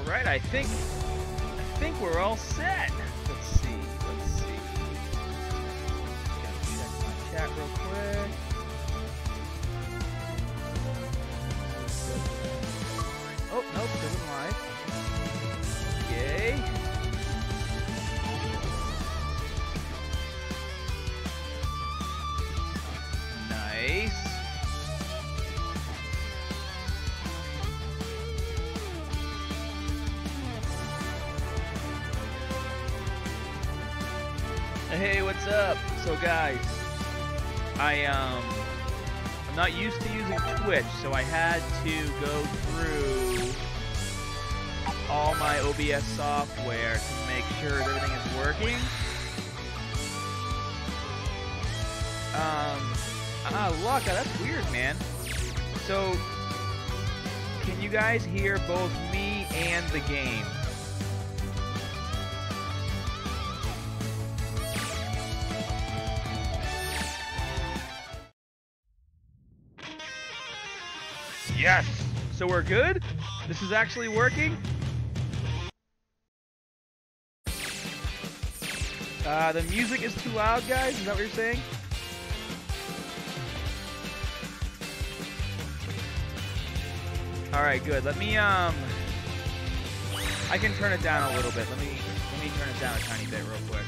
All right, I think we're all set. Let's see. Gotta check my chat real quick. Oh, nope, doesn't live. Yay. Nice. Hey, what's up? So guys, I'm not used to using Twitch, so I had to go through all my OBS software to make sure everything is working. Look, that's weird, man. So, can you guys hear both me and the game? Yes! So we're good? This is actually working? The music is too loud, guys? Is that what you're saying? Alright, good. Let me, I can turn it down a little bit. Let me turn it down a tiny bit real quick.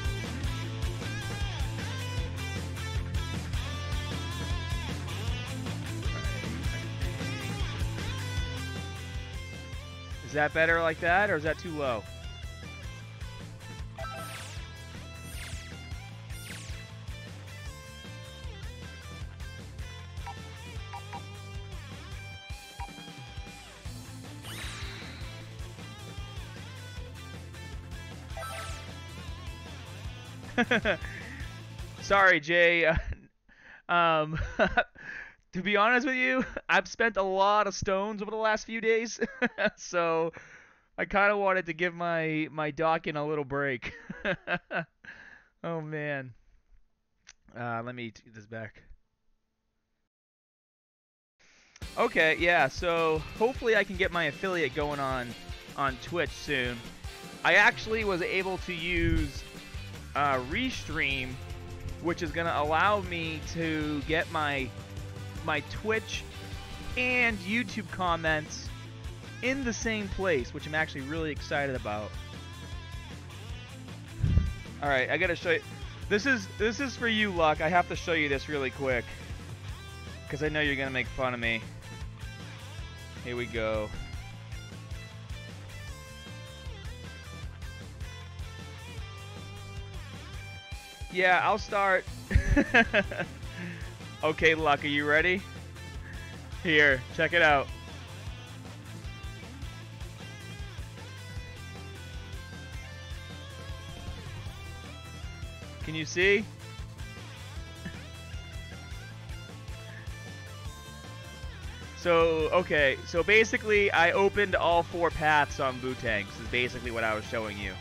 Is that better like that, or is that too low? Sorry, Jay. To be honest with you, I've spent a lot of stones over the last few days, so I kind of wanted to give my Dokkan a little break. Oh, man. Let me get this back. Okay, yeah, so hopefully I can get my affiliate going on Twitch soon. I actually was able to use Restream, which is going to allow me to get my Twitch and YouTube comments in the same place, which I'm actually really excited about. All right, I gotta show you. This is for you, Luck. I have to show you this really quick because I know you're gonna make fun of me. Here we go. Yeah, I'll start. Okay, Luck, are you ready? Here, check it out. Can you see? So, okay. So basically, I opened all four paths on Butang. This is basically what I was showing you.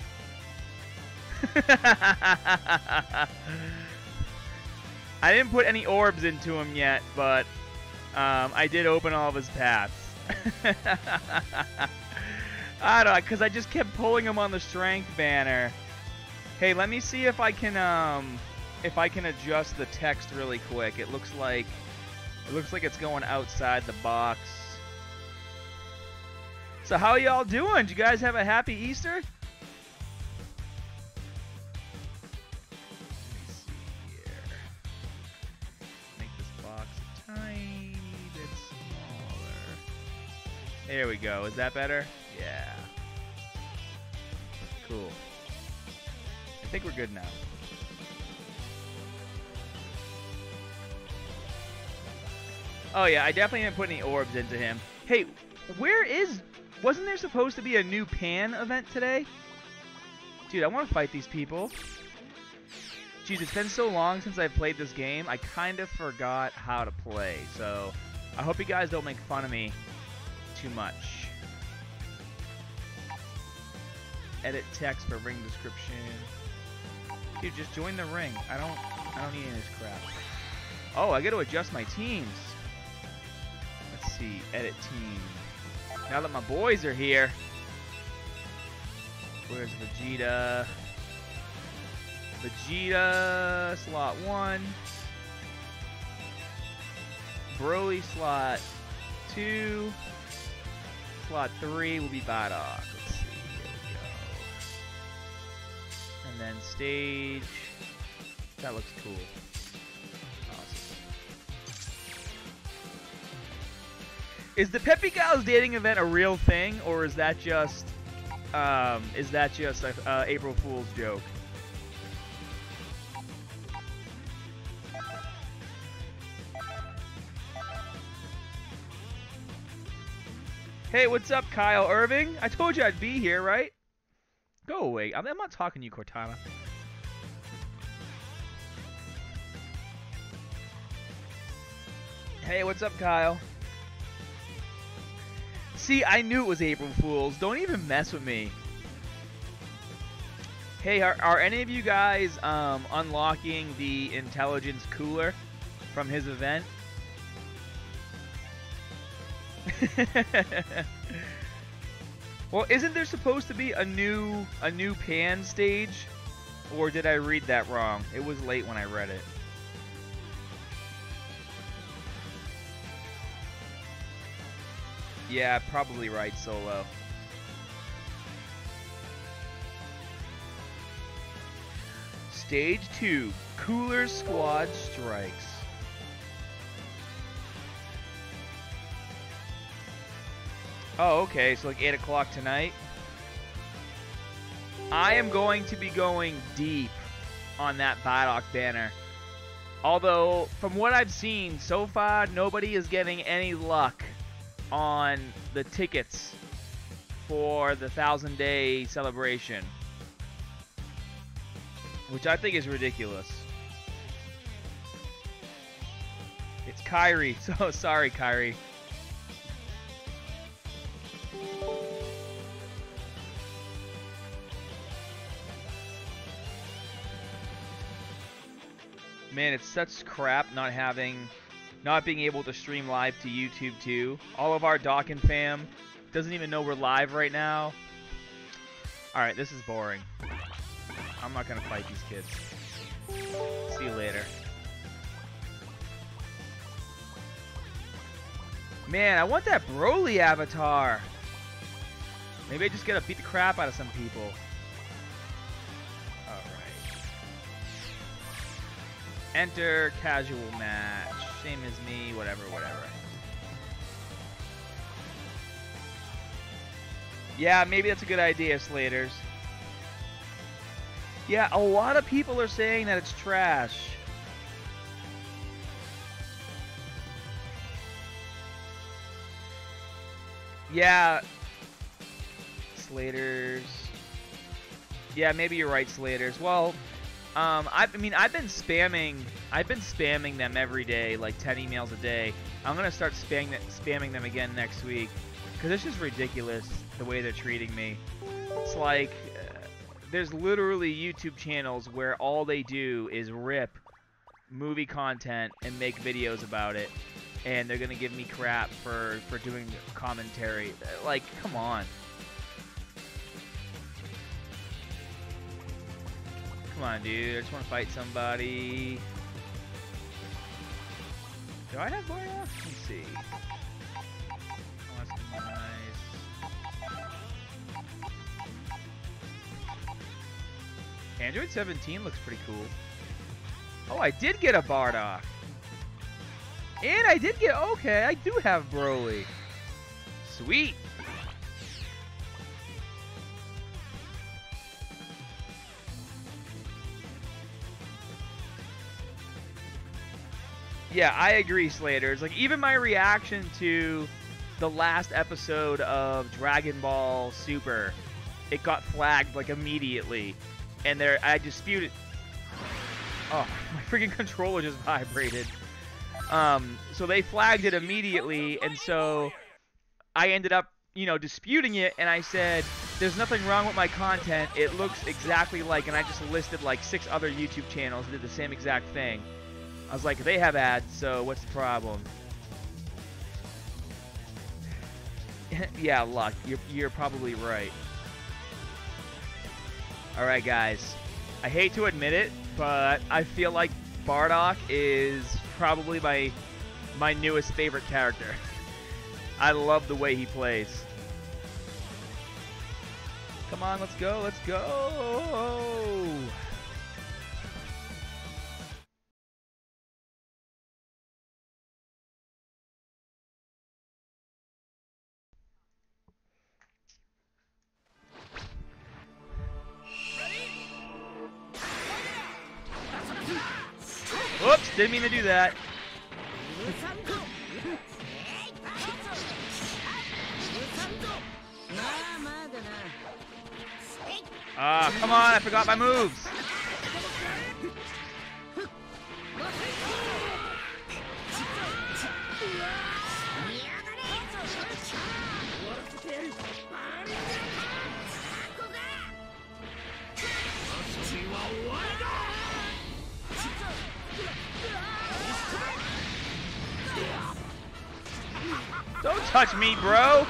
I didn't put any orbs into him yet, but I did open all of his paths. I don't know, because I just kept pulling him on the strength banner. Hey, let me see if I can adjust the text really quick. It looks like it's going outside the box. So how y'all doing? Did you guys have a happy Easter? There we go. Is that better? Yeah. Cool. I think we're good now. Oh yeah, I definitely didn't put any orbs into him. Hey, wasn't there supposed to be a new Pan event today? Dude, I want to fight these people. Jeez, it's been so long since I've played this game, I kind of forgot how to play. So, I hope you guys don't make fun of me too much. Edit text for ring description. Dude, just join the ring. I don't need any of this crap. Oh, I gotta adjust my teams. Let's see, edit team. Now that my boys are here, Where's Vegeta? Vegeta, slot 1. Broly, slot 2. Slot 3 will be Bardock. Let's see, here we go. And then stage. That looks cool. Awesome. Is the Peppy Gals dating event a real thing, or is that just a April Fool's joke? Hey, what's up, Kyle Irving? I told you I'd be here, right? Go away. I'm not talking to you, Cortana. Hey, what's up, Kyle? See, I knew it was April Fools. Don't even mess with me. Hey, are any of you guys unlocking the intelligence cooler from his event? Well, isn't there supposed to be a new pan stage? Or did I read that wrong? It was late when I read it. Yeah, probably right, Solo. Stage 2, Cooler Squad Strikes. Oh, okay, so like 8 o'clock tonight. I am going to be going deep on that Bardock banner. Although, from what I've seen so far, nobody is getting any luck on the tickets for the 1,000-day celebration, which I think is ridiculous. It's Kyrie, so sorry, Kyrie. Man, it's such crap not being able to stream live to YouTube too. All of our Dokkan fam doesn't even know we're live right now. Alright, this is boring. I'm not gonna fight these kids. See you later. Man, I want that Broly avatar. Maybe I just gotta beat the crap out of some people. Alright. Enter casual match. Same as me, whatever, whatever. Yeah, maybe that's a good idea, Slaters. Yeah, a lot of people are saying that it's trash. Yeah. Slaters. Yeah, maybe you're right, Slaters. Well, I've been spamming them every day, like 10 emails a day. I'm gonna start spamming them again next week, because it's just ridiculous the way they're treating me. It's like there's literally YouTube channels where all they do is rip movie content and make videos about it, and they're gonna give me crap for doing commentary. Like, come on. Come on, dude. I just want to fight somebody. Do I have Bardock? Let me see. Oh, that's nice. Android 17 looks pretty cool. Oh, I did get a Bardock. And I did get... Okay, I do have Broly. Sweet. Yeah, I agree, Slaters. Like, even my reaction to the last episode of Dragon Ball Super, it got flagged, like, immediately. And there, I disputed... Oh, my freaking controller just vibrated. So they flagged it immediately, and so I ended up, you know, disputing it, and I said, there's nothing wrong with my content. It looks exactly like... And I just listed, like, 6 other YouTube channels that did the same exact thing. I was like, they have ads, so what's the problem? Yeah, luck. You're probably right. Alright guys, I hate to admit it, but I feel like Bardock is probably my newest favorite character. I love the way he plays. Come on, let's go, let's go! Oops, didn't mean to do that. Ah, come on, I forgot my moves. Don't touch me, bro!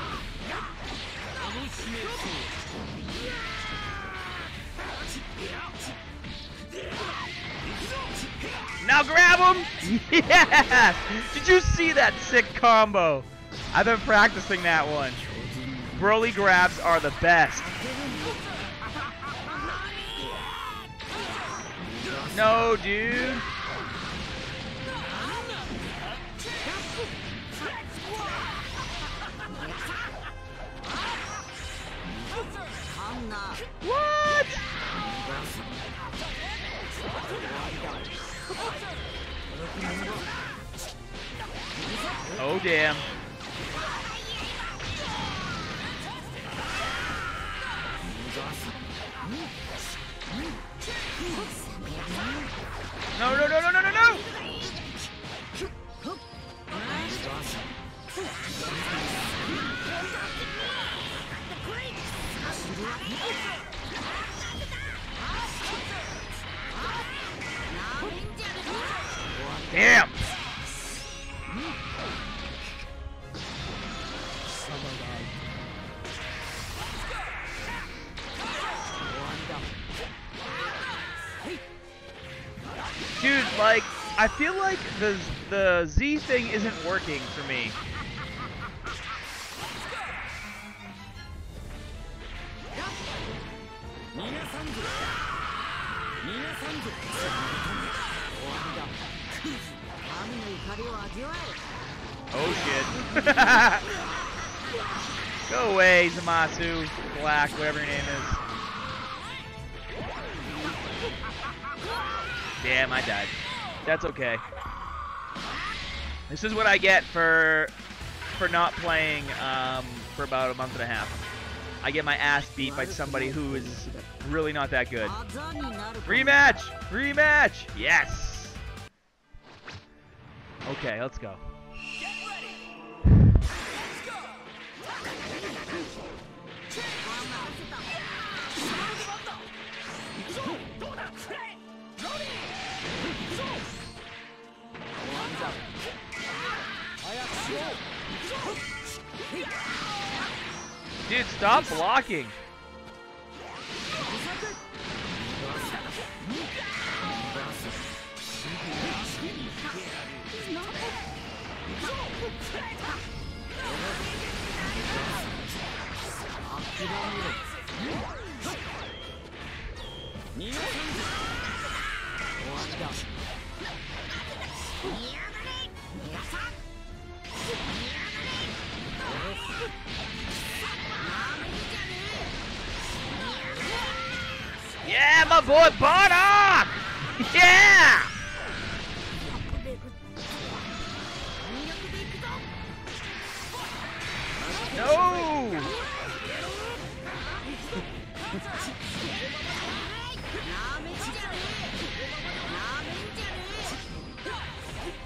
Now grab him! Yes! Did you see that sick combo? I've been practicing that one. Broly grabs are the best. No, dude. What? Oh damn. No, no, no, no, no, no, no. Damn! Dude, like, I feel like the Z thing isn't working for me. Oh shit. Go away, Zamasu, Black, whatever your name is. Damn, I died. That's okay. This is what I get for not playing for about a month and a half. I get my ass beat by somebody who is really not that good. Rematch! Rematch! Yes! Okay, let's go. Get ready. Let's go. Dude, stop blocking. Yeah, my boy Bardock! Yeah! No!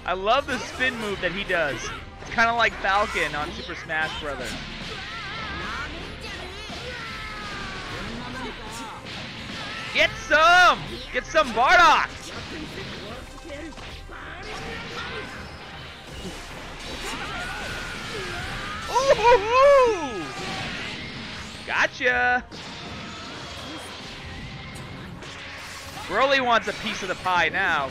I love the spin move that he does. It's kind of like Falcon on Super Smash Brothers. Get some! Get some Bardock! Ooh! Gotcha! Broly wants a piece of the pie now.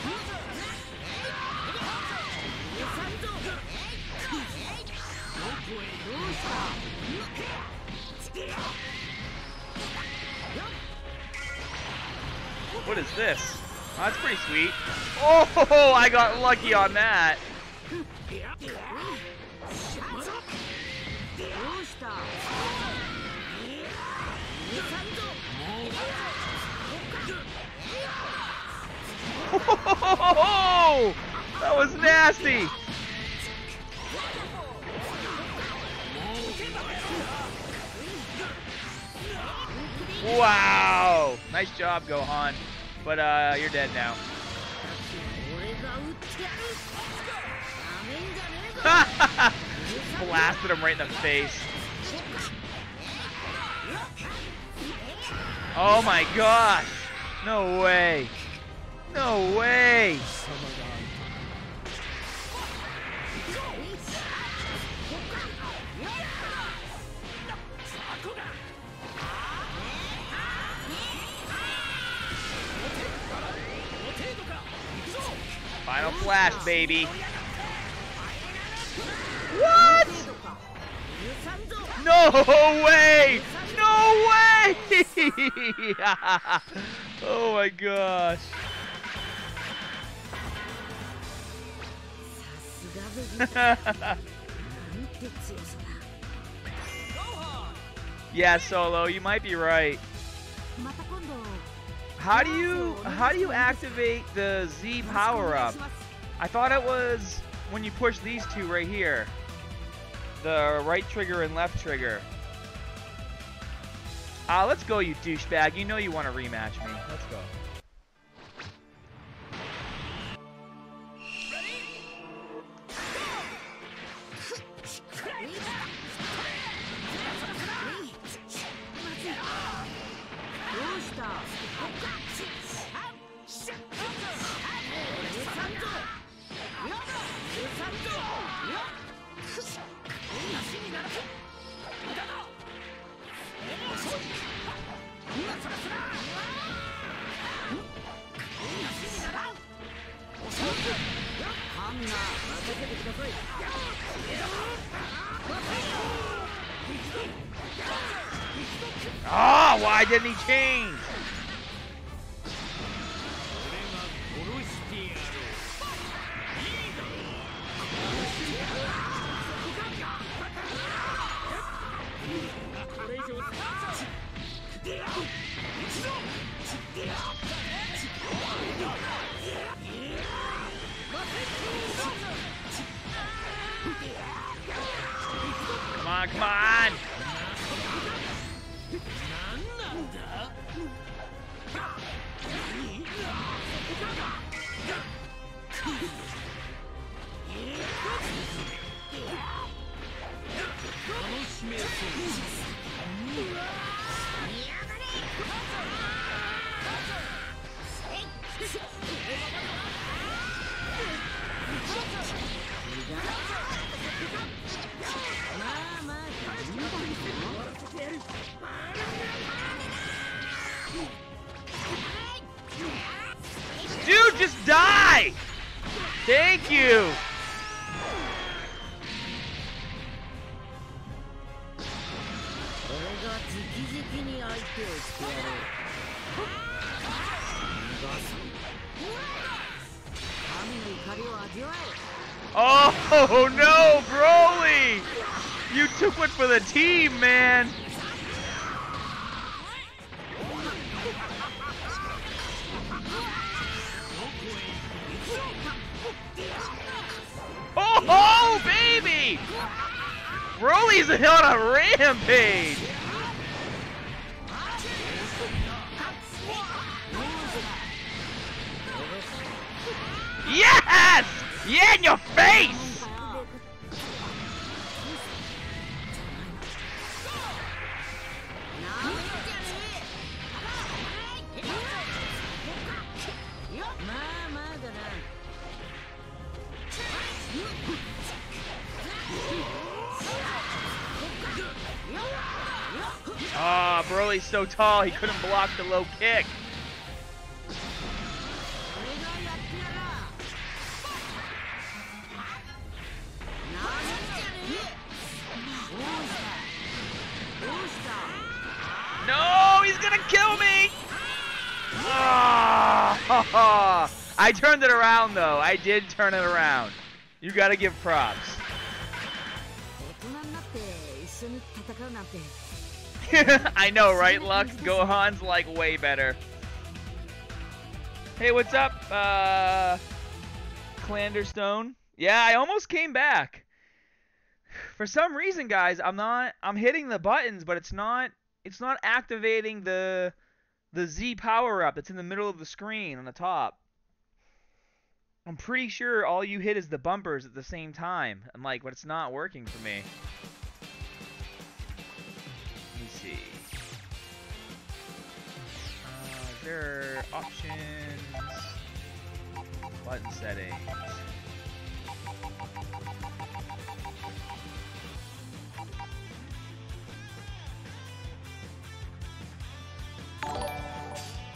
What is this? Oh, that's pretty sweet. Oh, I got lucky on that. Oh, that was nasty. Wow! Nice job, Gohan. But you're dead now. Blasted him right in the face. Oh my gosh! No way! No way! Final flash, baby. What? No way! No way! Oh my gosh. Yeah, Solo, you might be right. How do you activate the Z power up? I thought it was when you push these two right here, the right trigger and left trigger. Ah, let's go, you douchebag. You know you want to rematch me. Let's go. Ah, why didn't he change? Come on, come on! Dude, just die! Thank you! Oh no, Broly! You took one for the team, man! Oh, baby! Broly's on a rampage! Yes! Yeah, in your face! Ah, Broly's so tall he couldn't block the low kick. No, he's gonna kill me! Oh, I turned it around though. I did turn it around. You gotta give props. I know, right, Lux? Gohan's like way better. Hey, what's up, Clanderstone? Yeah, I almost came back. For some reason, guys, I'm hitting the buttons, but it's not activating the Z power up that's in the middle of the screen on the top. I'm pretty sure all you hit is the bumpers at the same time. I'm like, but it's not working for me. Let me see. There are options, button settings.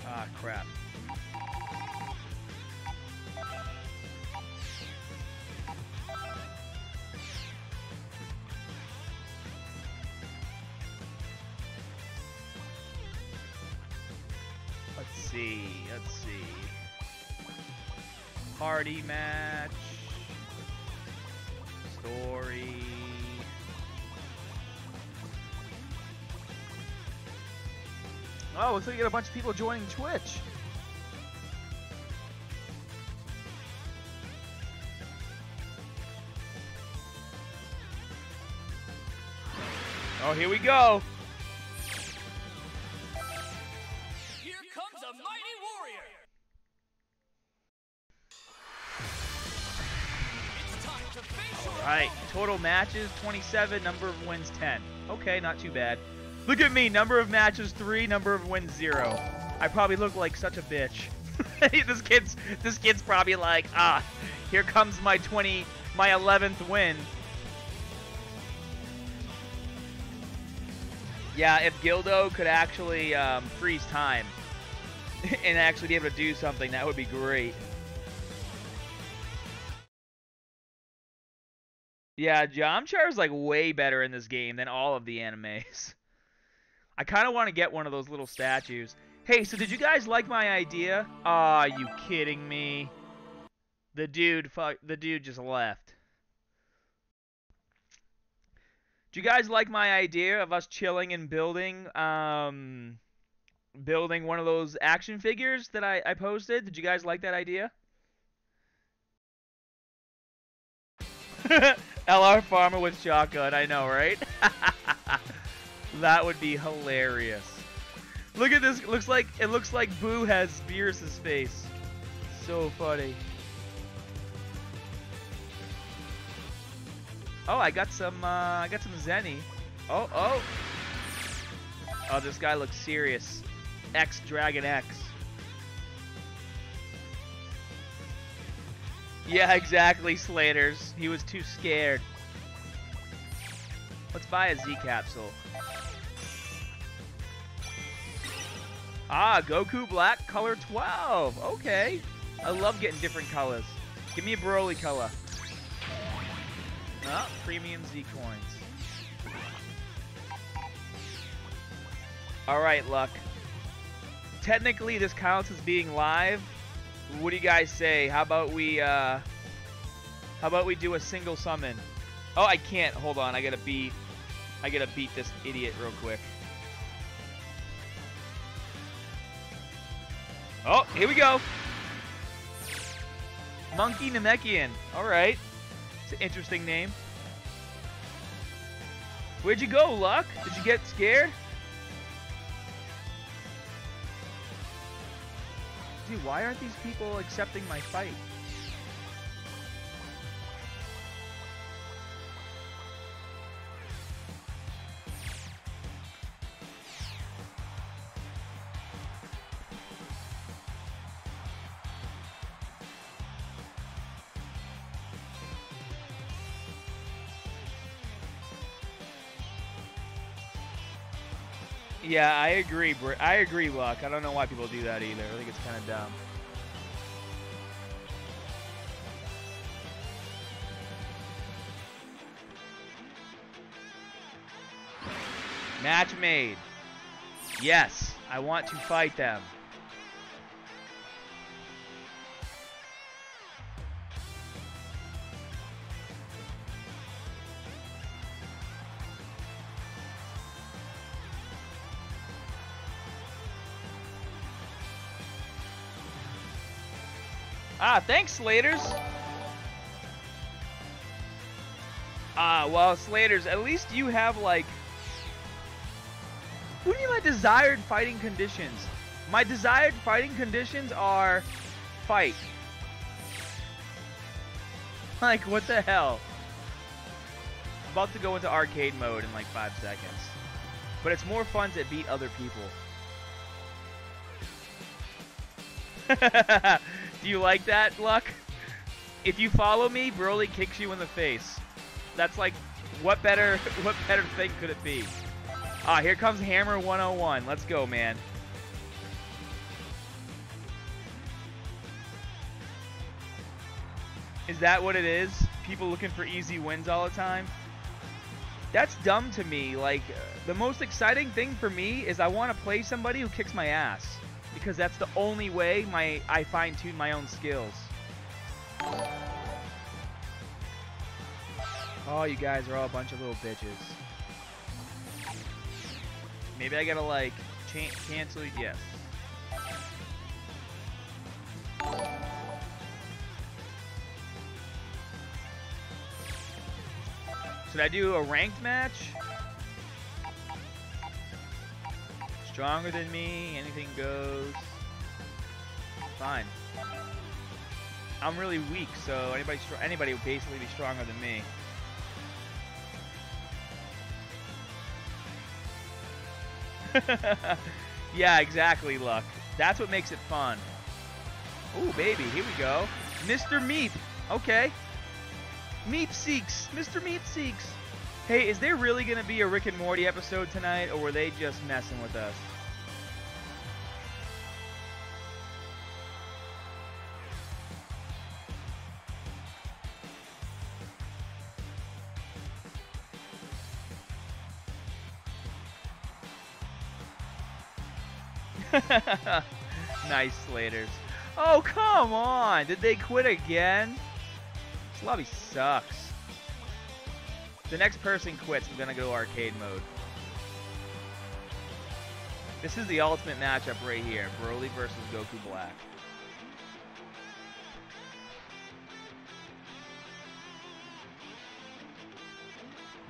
Ah, crap. Let's see, let's see. Party match. Story. Oh, looks like you got a bunch of people joining Twitch. Oh, here we go. Here comes a mighty warrior. It's time to face. All right, total matches 27, number of wins 10. Okay, not too bad. Look at me, number of matches 3, number of wins 0. I probably look like such a bitch. this kid's probably like, ah, here comes my 11th win. Yeah, if Gildo could actually freeze time and actually be able to do something, that would be great. Yeah, Yamcha is like way better in this game than all of the animes. I kind of want to get one of those little statues. Hey, so did you guys like my idea? Are you kidding me? The dude just left. Do you guys like my idea of us chilling and building, building one of those action figures that I posted? Did you guys like that idea? LR Farmer with shotgun, I know, right? That would be hilarious. Look at this. It looks like Buu has Beerus' face. So funny. Oh, I got some Zenny. Oh. Oh, this guy looks serious. X Dragon X. Yeah, exactly, Slaters. He was too scared. Let's buy a Z capsule. Ah, Goku Black, color 12. Okay. I love getting different colors. Give me a Broly color. Ah, premium Z coins. Alright, Luck. Technically, this counts as being live. What do you guys say? How about we do a single summon? Oh, I can't. Hold on. I gotta beat this idiot real quick. Oh, here we go. Monkey Namekian. Alright. It's an interesting name. Where'd you go, Luck? Did you get scared? Dude, why aren't these people accepting my fight? Yeah, I agree. I agree, Luck. I don't know why people do that either. I think it's kind of dumb. Match made. Yes, I want to fight them. Ah, thanks, Slaters. Ah, well, Slaters, at least you have, like... What do you mean by desired fighting conditions? My desired fighting conditions are... Fight. Like, what the hell? I'm about to go into arcade mode in, like, 5 seconds. But it's more fun to beat other people. Do you like that, Luck? If you follow me, Broly kicks you in the face. That's like, what better thing could it be? Ah, here comes Hammer 101. Let's go, man. Is that what it is? People looking for easy wins all the time? That's dumb to me. Like, the most exciting thing for me is I want to play somebody who kicks my ass. Because that's the only way I fine-tune my own skills. Oh, you guys are all a bunch of little bitches. Maybe I gotta, like, cancel. Yes. Should I do a ranked match? Stronger than me, anything goes. Fine. I'm really weak, so anybody would basically be stronger than me. Yeah, exactly, Luck. That's what makes it fun. Ooh, baby, here we go. Mr. Meep. Okay. Meep Seeks. Mr. Meep Seeks. Hey, is there really going to be a Rick and Morty episode tonight, or were they just messing with us? Nice, Slaters. Oh, come on! Did they quit again? This lobby sucks. The next person quits, I'm gonna go arcade mode. This is the ultimate matchup right here, Broly versus Goku Black.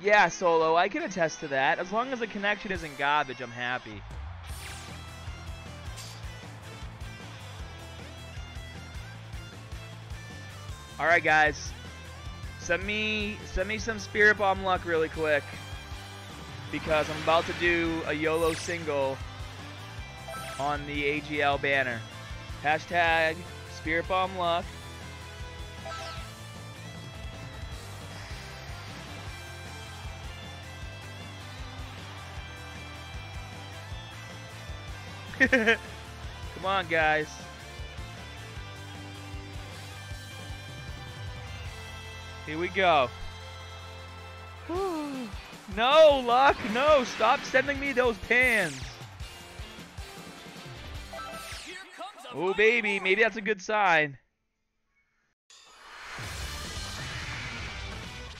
Yeah, Solo, I can attest to that. As long as the connection isn't garbage, I'm happy. Alright, guys. Send me some Spirit Bomb Luck really quick, because I'm about to do a YOLO single on the AGL banner. Hashtag Spirit Bomb Luck. Come on, guys. Here we go. No, Luck, no, stop sending me those pans. Oh, baby, maybe that's a good sign.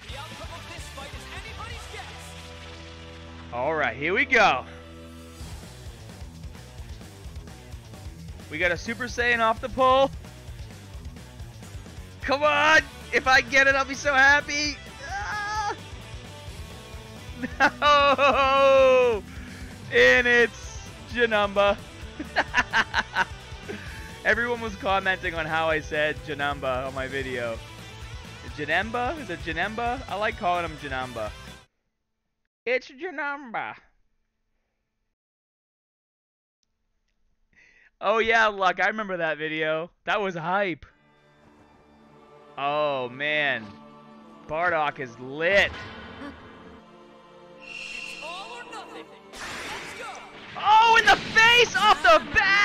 The outcome of this fight is anybody's guess. All right, here we go. We got a Super Saiyan off the pole. Come on. If I get it, I'll be so happy. Ah! No! And it's Janumba. Everyone was commenting on how I said Janumba on my video. Janumba? Is it Janumba? I like calling him Janumba. It's Janumba. Oh yeah, Luck, I remember that video. That was hype. Oh, man. Bardock is lit. It's all or nothing. Let's go. Oh, in the face off the bat!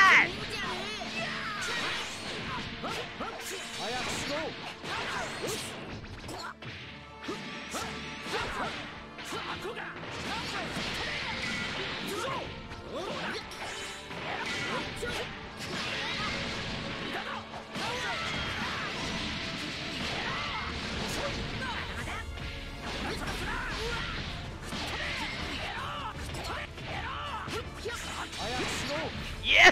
Yeah!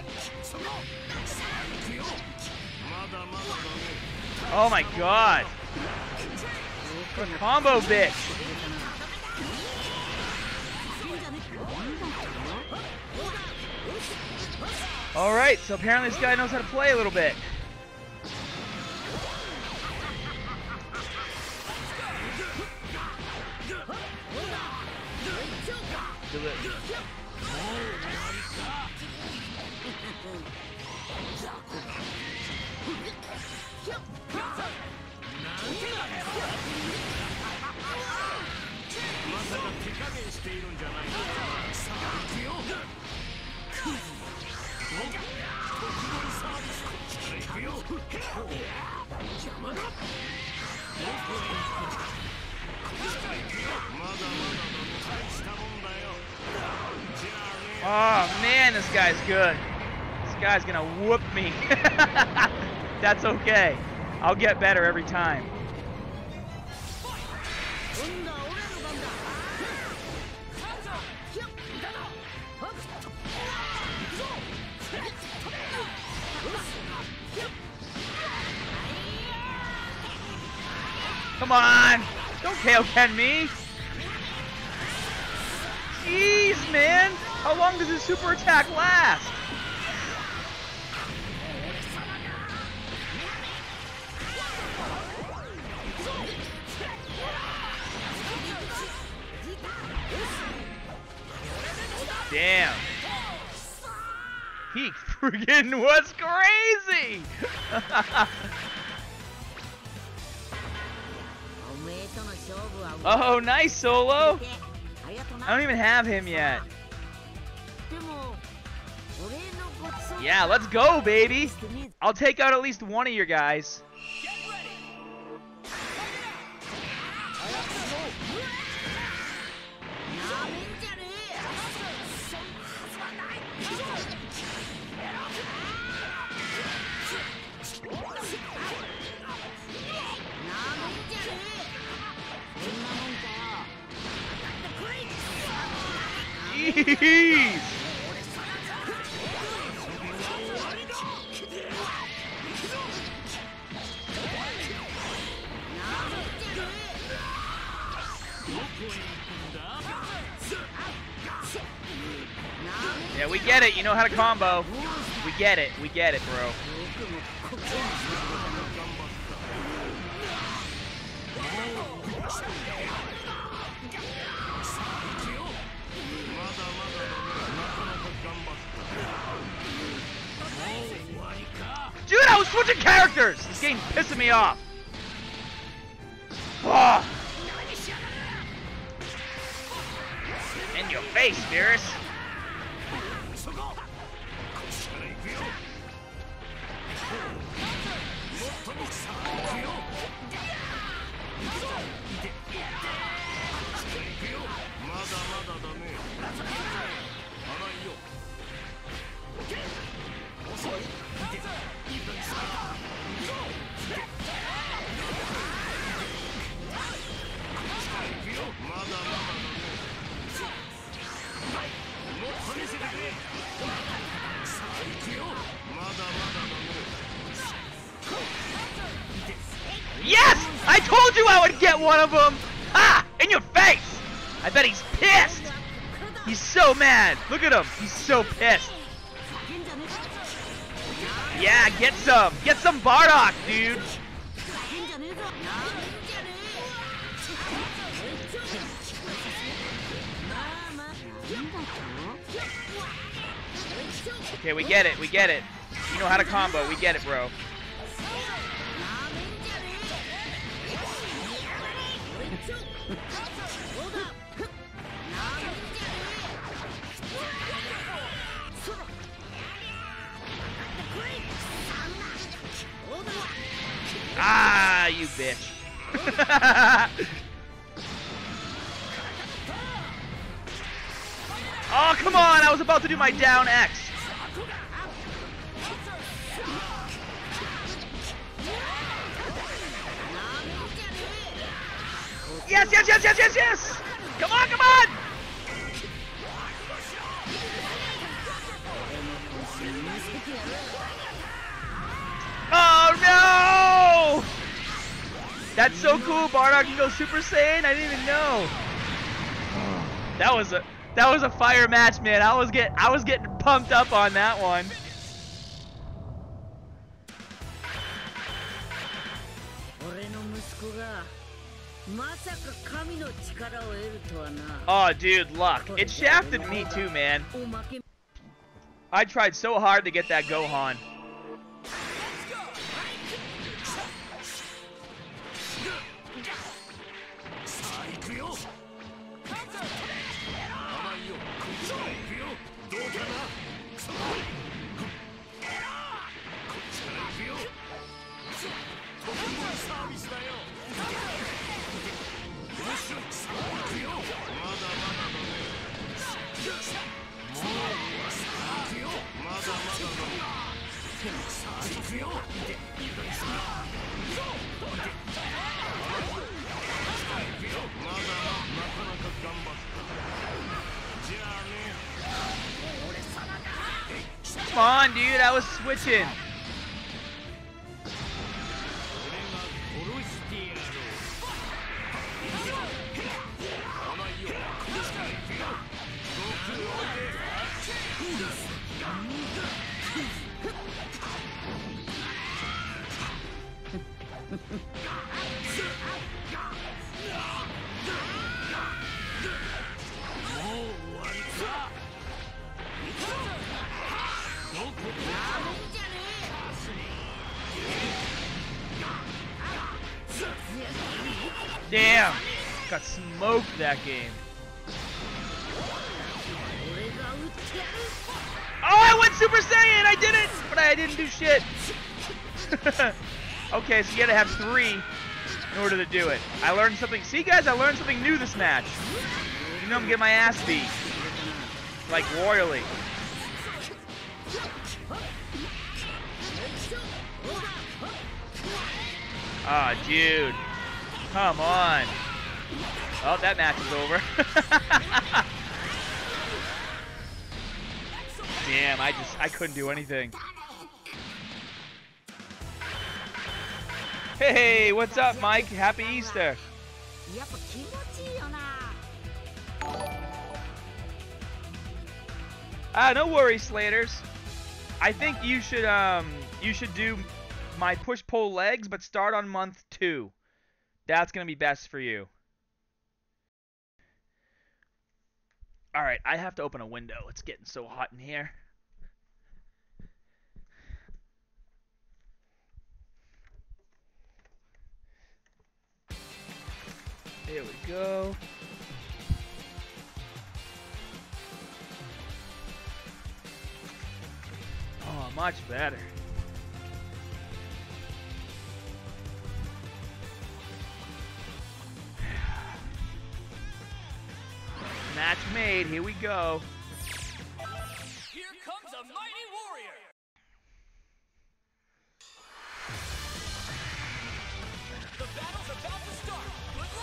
Oh my god. Good combo, bitch. Alright, so apparently this guy knows how to play a little bit. Oh man, this guy's good. This guy's gonna whoop me. That's okay. I'll get better every time. Come on! Don't Kaioken me! Jeez, man! How long does his super attack last? Damn. He friggin' was crazy! Oh, nice solo! I don't even have him yet. Yeah, let's go, baby! I'll take out at least one of your guys. Jeez. Yeah, we get it. You know how to combo. We get it. We get it, bro. Dude, I was switching characters! This game's pissing me off. Oh. In your face, Beerus. Yes! I told you I would get one of them! Ah! In your face! I bet he's pissed! He's so mad! Look at him! He's so pissed! Yeah, get some! Get some Bardock, dude! Okay, we get it, we get it. You know how to combo, we get it, bro. you, bitch. Oh, come on! I was about to do my down X. Yes, yes, yes, yes, yes, yes! Come on, come on! Oh, no! That's so cool, Bardock can go Super Saiyan? I didn't even know. That was a fire match, man. I was getting pumped up on that one. Oh, dude, luck. It shafted me too, man. I tried so hard to get that Gohan. Come on, dude, I was switching. Damn! Got smoked that game. Oh, I went Super Saiyan! I did it! But I didn't do shit. Okay, so you gotta have three in order to do it. I learned something. See, guys, I learned something new this match. You know I'm getting my ass beat. Like, royally. Ah, oh, dude. Come on. Oh, that match is over. Damn, I couldn't do anything. Hey, what's up, Mike? Happy Easter. Ah, no worries, Slaters. I think you should do my push-pull legs, but start on month 2. That's going to be best for you. All right, I have to open a window. It's getting so hot in here. There we go. Oh, much better. Match made. Here we go. Here comes a mighty warrior. The battle's about to start. Good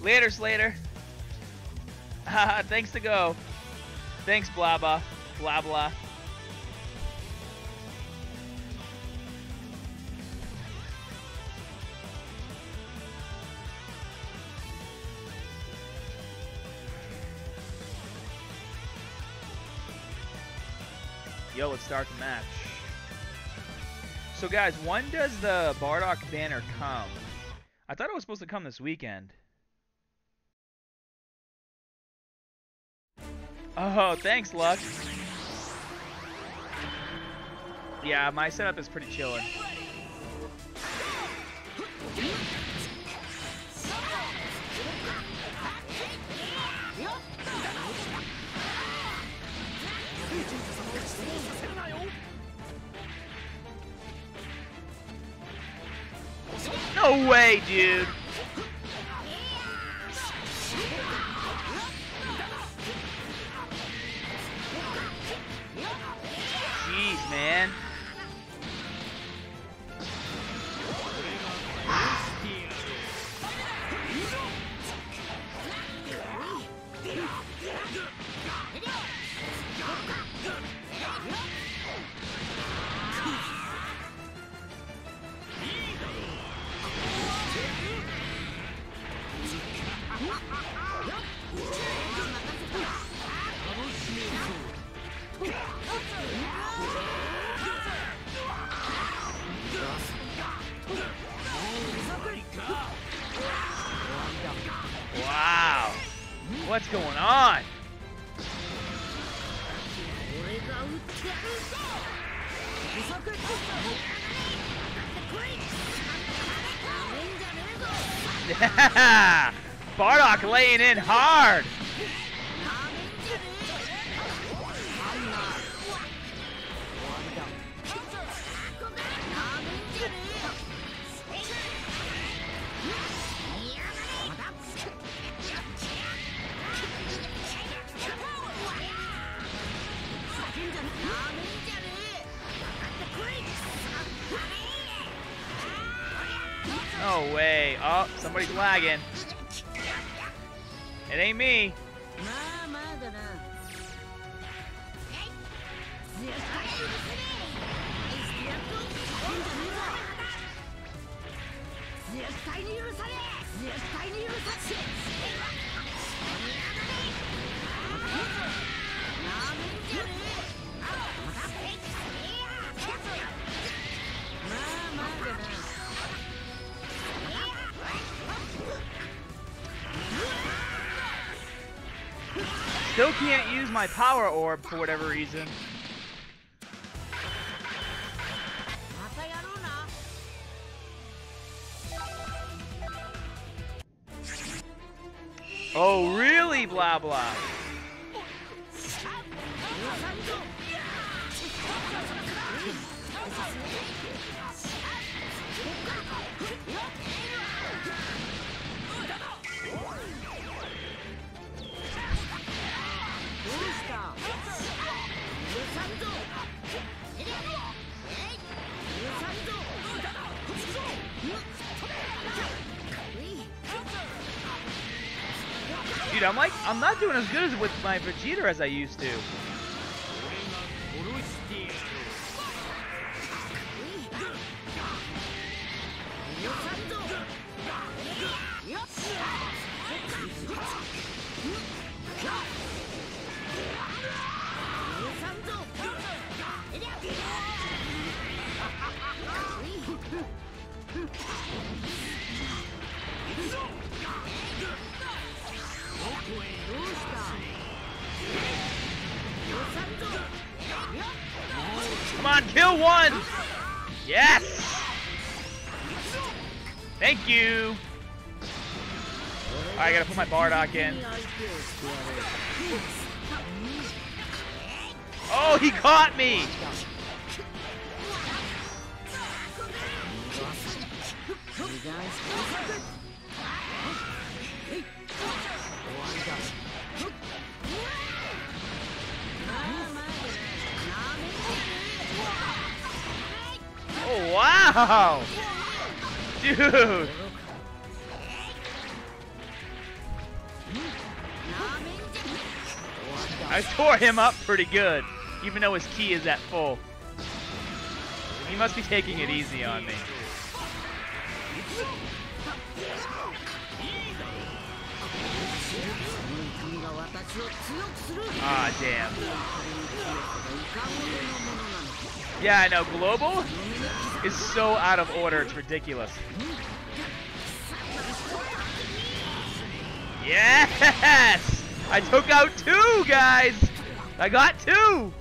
luck. Later, Slater. Thanks to go. Thanks, blah blah blah blah. Yo, let's start the match. So guys, when does the Bardock banner come? I thought it was supposed to come this weekend. Oh, thanks, Luck. Yeah, my setup is pretty chillin'. No way, dude. Jeez, man. Wow, what's going on? Bardock laying in hard. No way. Oh, somebody's lagging. It ain't me. Still can't use my power orb for whatever reason. Oh, really? Blah blah. Dude, I'm not doing as good as with my Vegeta as I used to. Come on, kill one! Yes! Thank you! Alright, I gotta put my Bardock in. Oh, he caught me! Oh, wow! Dude! I tore him up pretty good, even though his ki is at full. He must be taking it easy on me. Ah, damn. Yeah, I know. Global is so out of order. It's ridiculous. Yes! I took out two, guys! I got two!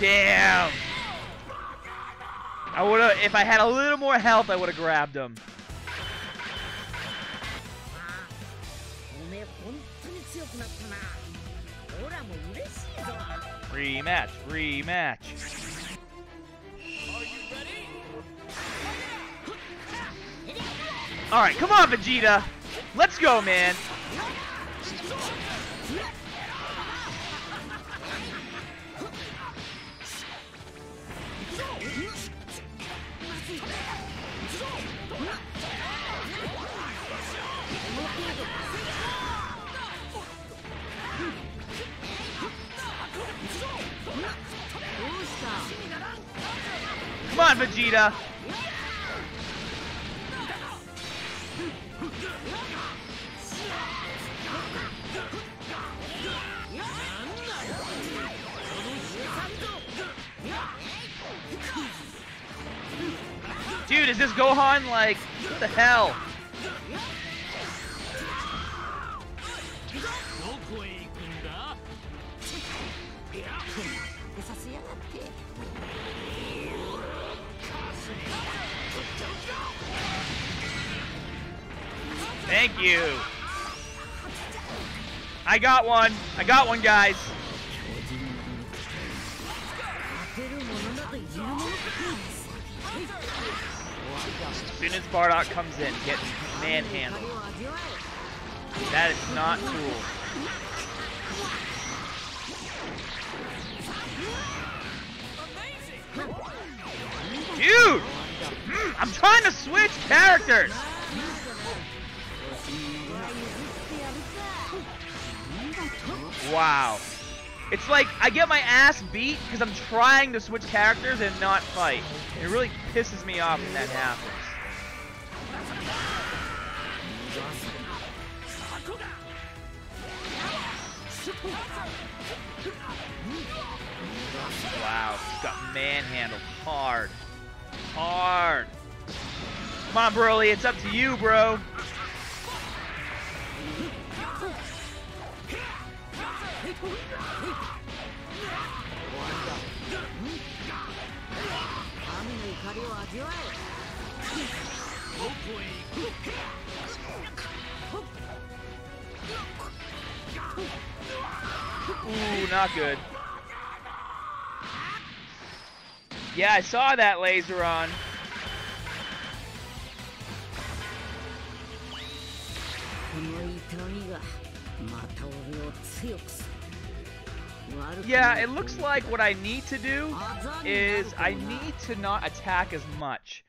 Damn! I would have, if I had a little more health, I would have grabbed him. Rematch, rematch. Are you ready? All right, come on, Vegeta. Let's go, man. Come on, Vegeta. Dude, is this Gohan? Like, what the hell? Thank you. I got one. I got one, guys. As soon as Bardock comes in, get manhandled. That is not cool. Dude! I'm trying to switch characters! Wow. It's like I get my ass beat because I'm trying to switch characters and not fight. It really pisses me off when that happens. Wow, just got manhandled hard. Hard. Come on, Broly, it's up to you, bro. Ooh, not good. Yeah, I saw that laser on. Yeah, it looks like what I need to do is I need to not attack as much.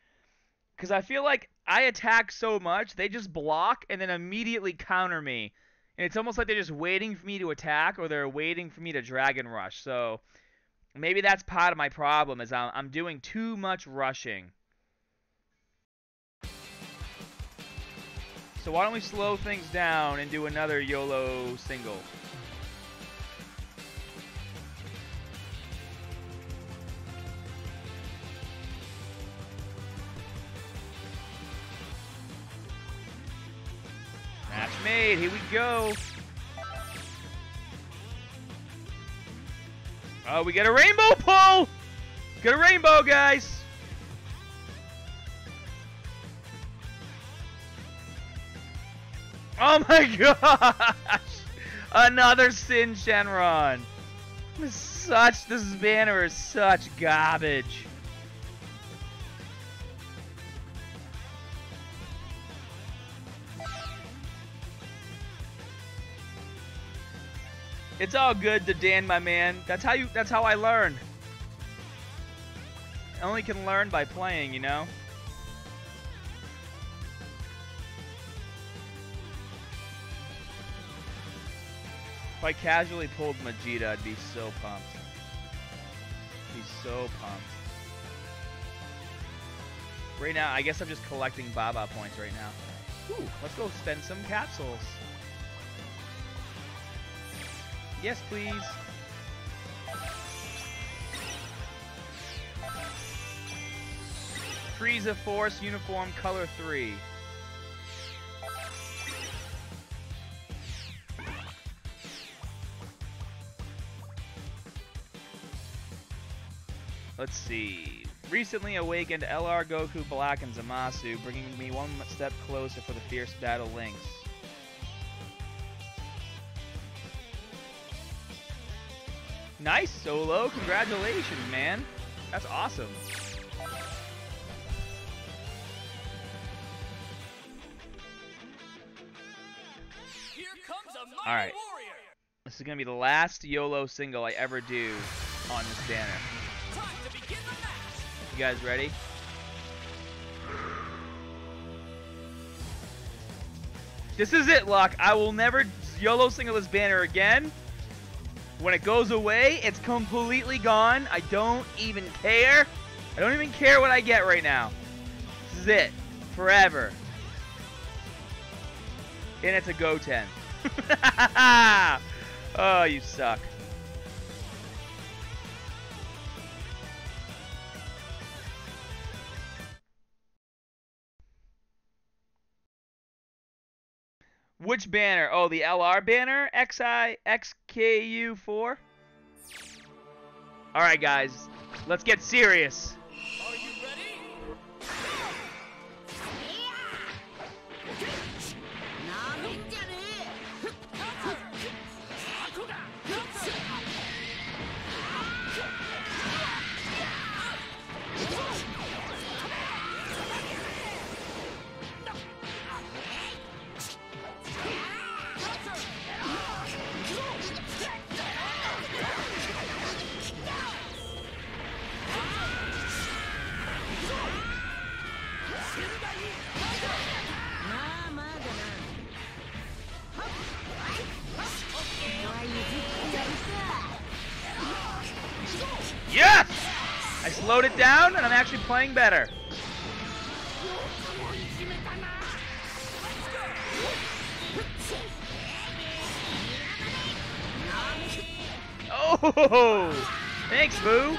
Because I feel like I attack so much, they just block and then immediately counter me. And it's almost like they're just waiting for me to attack or they're waiting for me to Dragon Rush. So maybe that's part of my problem is I'm doing too much rushing. So why don't we slow things down and do another YOLO single. Match made, here we go. Oh, we get a rainbow pull! Get a rainbow, guys! Oh my gosh! Another Sin Shenron! This banner is such garbage. It's all good, Dan, my man. That's how I learn. I only can learn by playing, you know. If I casually pulled Vegeta, I'd be so pumped. I'd be so pumped. Right now, I guess I'm just collecting Baba points right now. Ooh, let's go spend some capsules. Yes, please. Frieza Force Uniform Color 3. Let's see. Recently awakened LR Goku Black and Zamasu, bringing me one step closer for the fierce battle links. Nice, Solo. Congratulations, man. That's awesome. Here comes a mighty warrior. This is going to be the last YOLO single I ever do on this banner. Time to begin the match. You guys ready? This is it, Locke. I will never YOLO single this banner again. When it goes away, it's completely gone. I don't even care. I don't even care what I get right now. This is it. Forever. And it's a Goten. Oh, you suck. Which banner? Oh, the LR banner? XIXKU4? Alright, guys. Let's get serious. Are you ready? Yes! I slowed it down and I'm actually playing better. Oh! Thanks, Boo!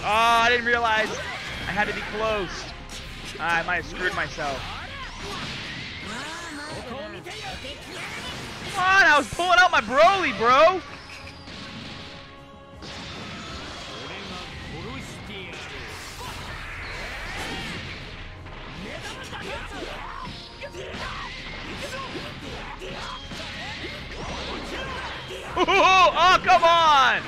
Oh, I didn't realize I had to be close. I might have screwed myself. Come on, I was pulling out my Broly, bro. Ooh, oh, come on!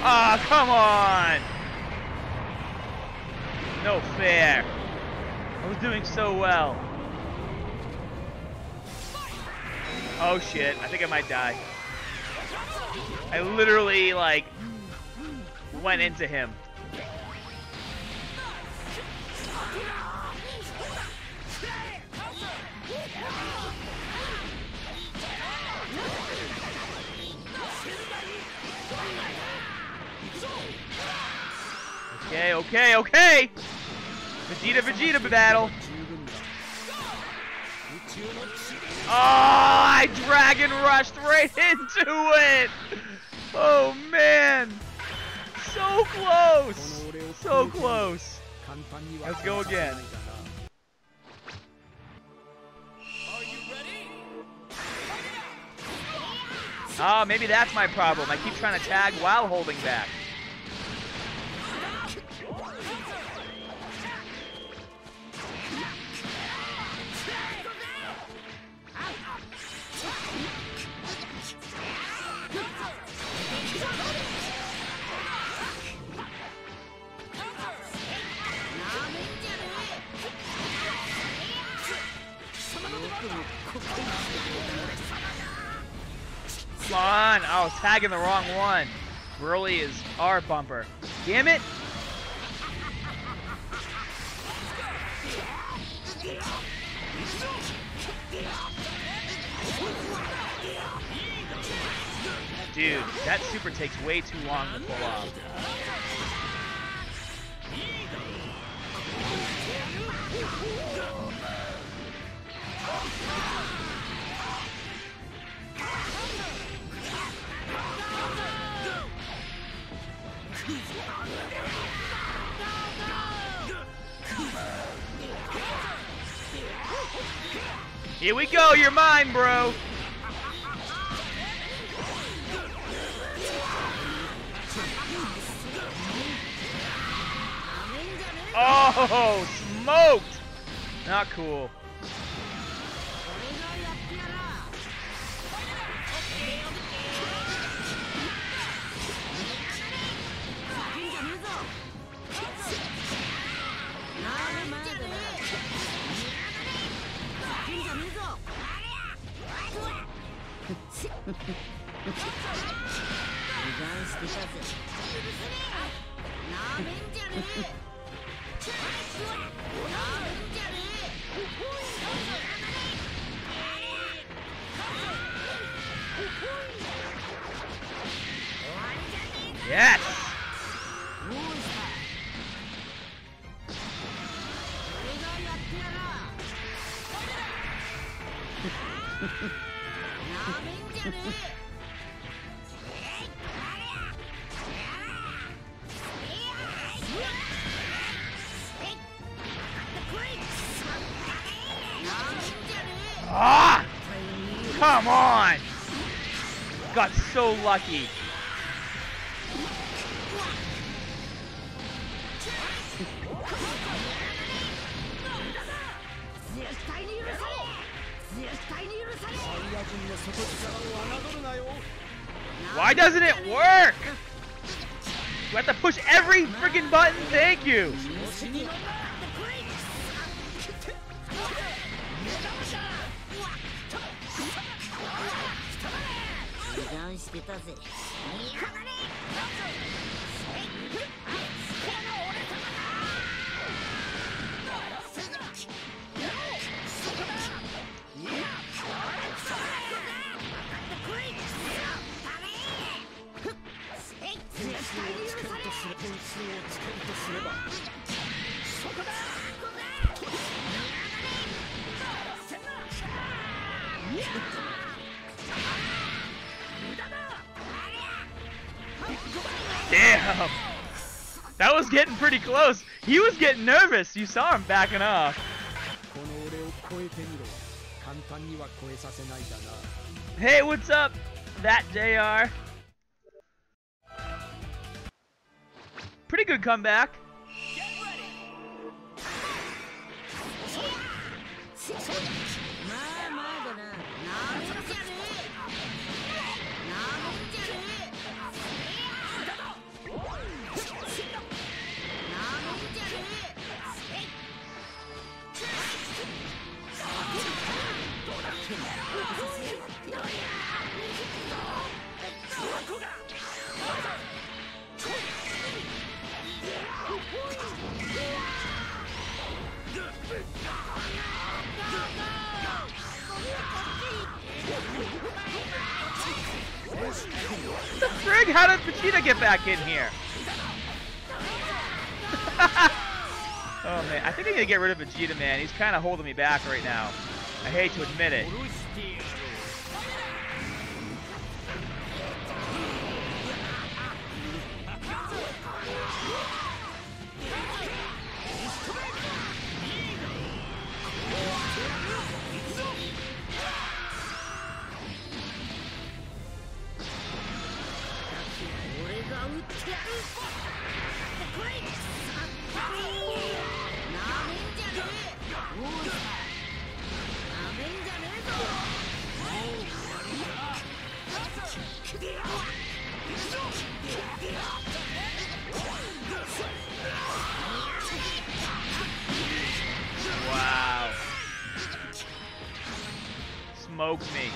Ah, oh, come on! No fair. I was doing so well. Oh shit, I think I might die. I literally, like, went into him. Okay, okay, okay! Vegeta battle! Oh, I Dragon Rushed right into it! Oh, man! So close! So close! Let's go again. Ah, maybe that's my problem. I keep trying to tag while holding back. on! I was tagging the wrong one. Broly is our bumper. Damn it! Dude, that super takes way too long to pull off. Here we go, you're mine, bro! Oh, smoked! Not cool. Yes! Ah! Come on! Got so lucky. Why doesn't it work? Do I have to push every freaking button? Thank you. Damn! That was getting pretty close. He was getting nervous. You saw him backing off. Hey, what's up? That JR. Pretty good comeback. What the frig? How did Vegeta get back in here? Oh man, I think I'm gonna get rid of Vegeta, man. He's kind of holding me back right now. I hate to admit it. Wow. Smoked me.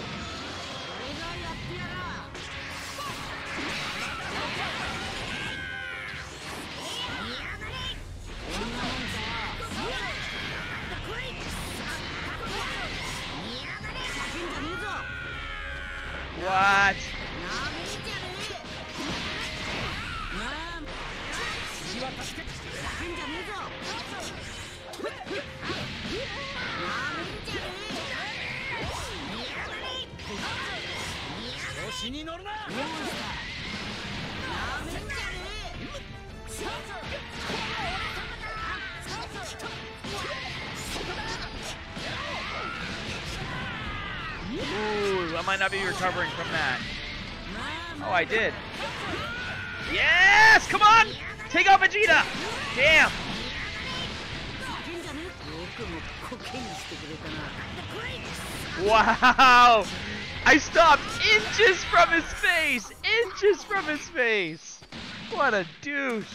Ooh, I might not be recovering from that. Oh, I did. Yes! Come on! Take out Vegeta! Damn! Wow! I stopped inches from his face! Inches from his face! What a douche!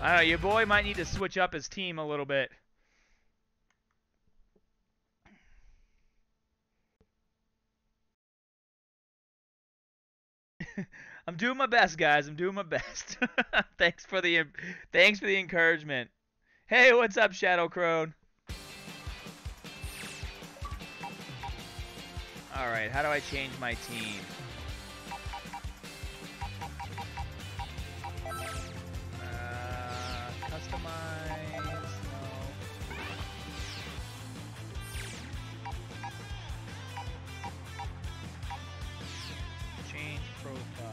I don't know, your boy might need to switch up his team a little bit. I'm doing my best, guys. I'm doing my best. Thanks for the encouragement. Hey, what's up, Shadow Crone? All right, how do I change my team? Customize. No. Change profile.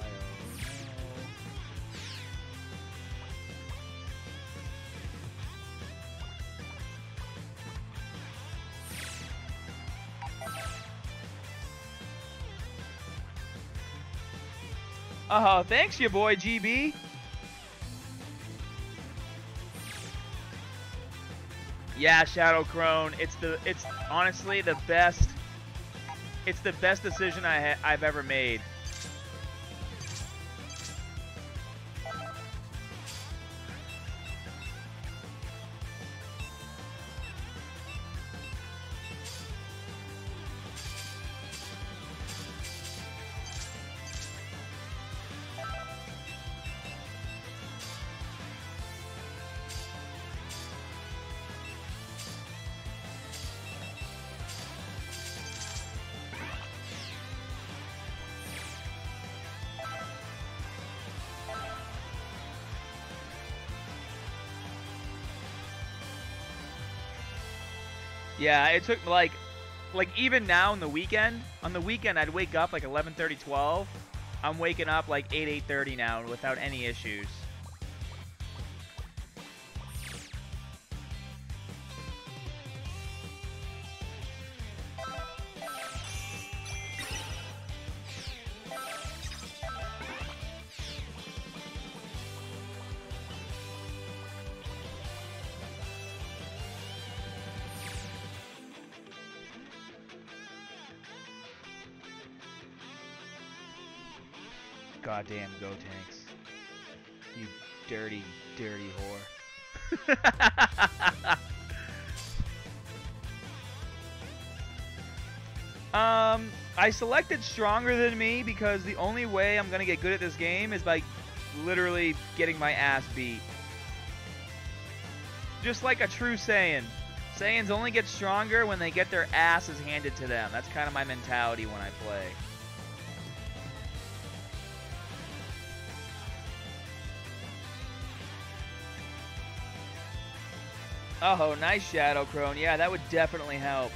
Oh, thanks, your boy GB. Yeah, Shadow Crone. It's honestly the best. It's the best decision I've ever made. Yeah, it took like even now on the weekend. On the weekend, I'd wake up like 11:30, 12. I'm waking up like 8:30 now without any issues. Goddamn Go Tanks. You dirty, dirty whore. I selected Stronger Than Me because the only way I'm gonna get good at this game is by literally getting my ass beat. Just like a true Saiyan. Saiyans only get stronger when they get their asses handed to them. That's kind of my mentality when I play. Oh, nice Shadow Crone. Yeah, that would definitely help.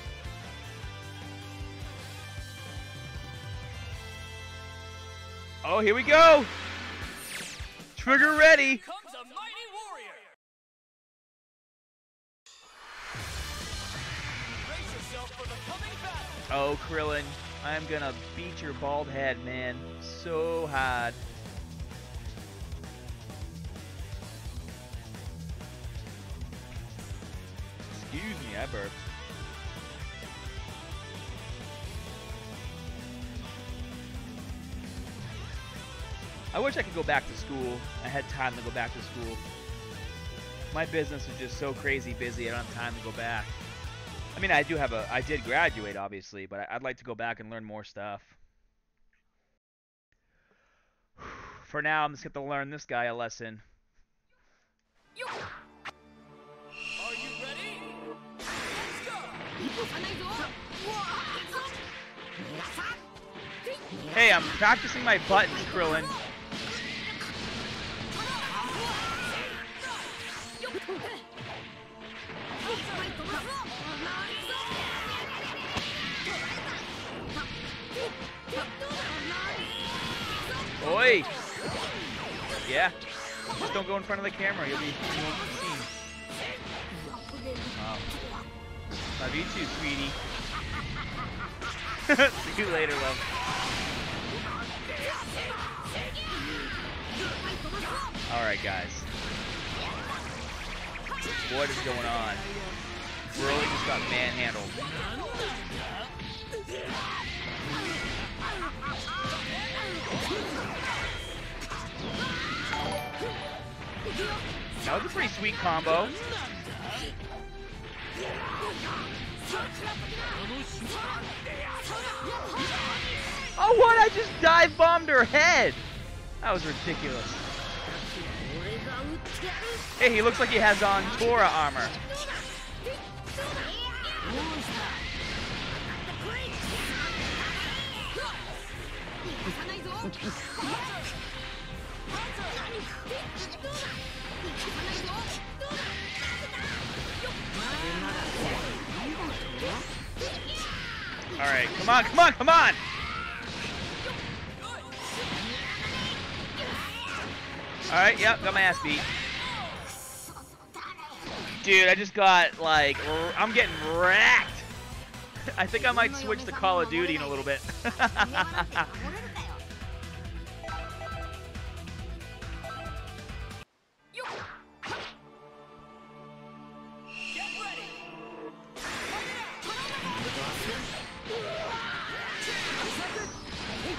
Oh, here we go! Trigger ready! Comes a mighty warrior. Brace yourself for the coming battle. Oh, Krillin, I'm gonna beat your bald head, man. So hard. Excuse me, I burped. I wish I could go back to school. I had time to go back to school. My business is just so crazy busy, I don't have time to go back. I mean, I did graduate, obviously, but I'd like to go back and learn more stuff. For now, I'm just gonna have to learn this guy a lesson. Hey, I'm practicing my buttons, Krillin. Oi! Yeah. Just don't go in front of the camera. You won't be seen. Wow. Love you too, sweetie. See you later, love. Alright, guys. What is going on? Broly just got manhandled. That was a pretty sweet combo. Oh, what? I just dive bombed her head. That was ridiculous. Hey, he looks like he has on Tora armor. All right, come on, come on, come on! All right, yep, got my ass beat. Dude, I just got, like, I'm getting racked. I think I might switch to Call of Duty in a little bit.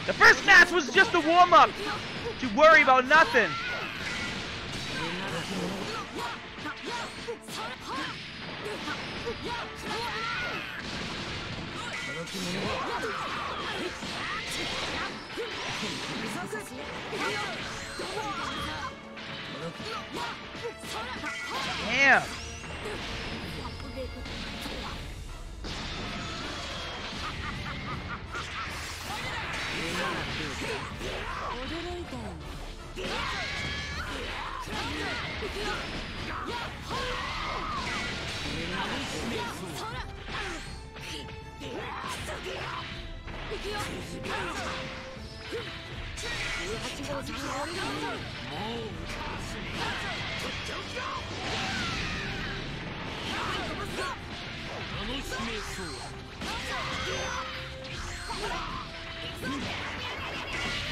The first match was just a warm-up to worry about nothing. Damn.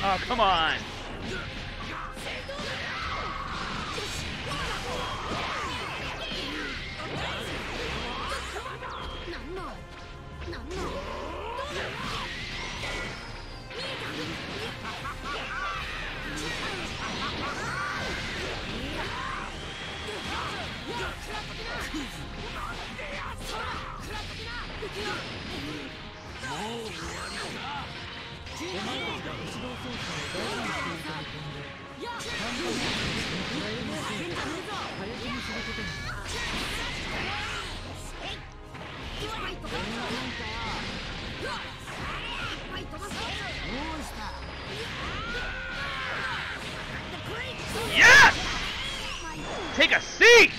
Oh, come on. Yes! Take a seat!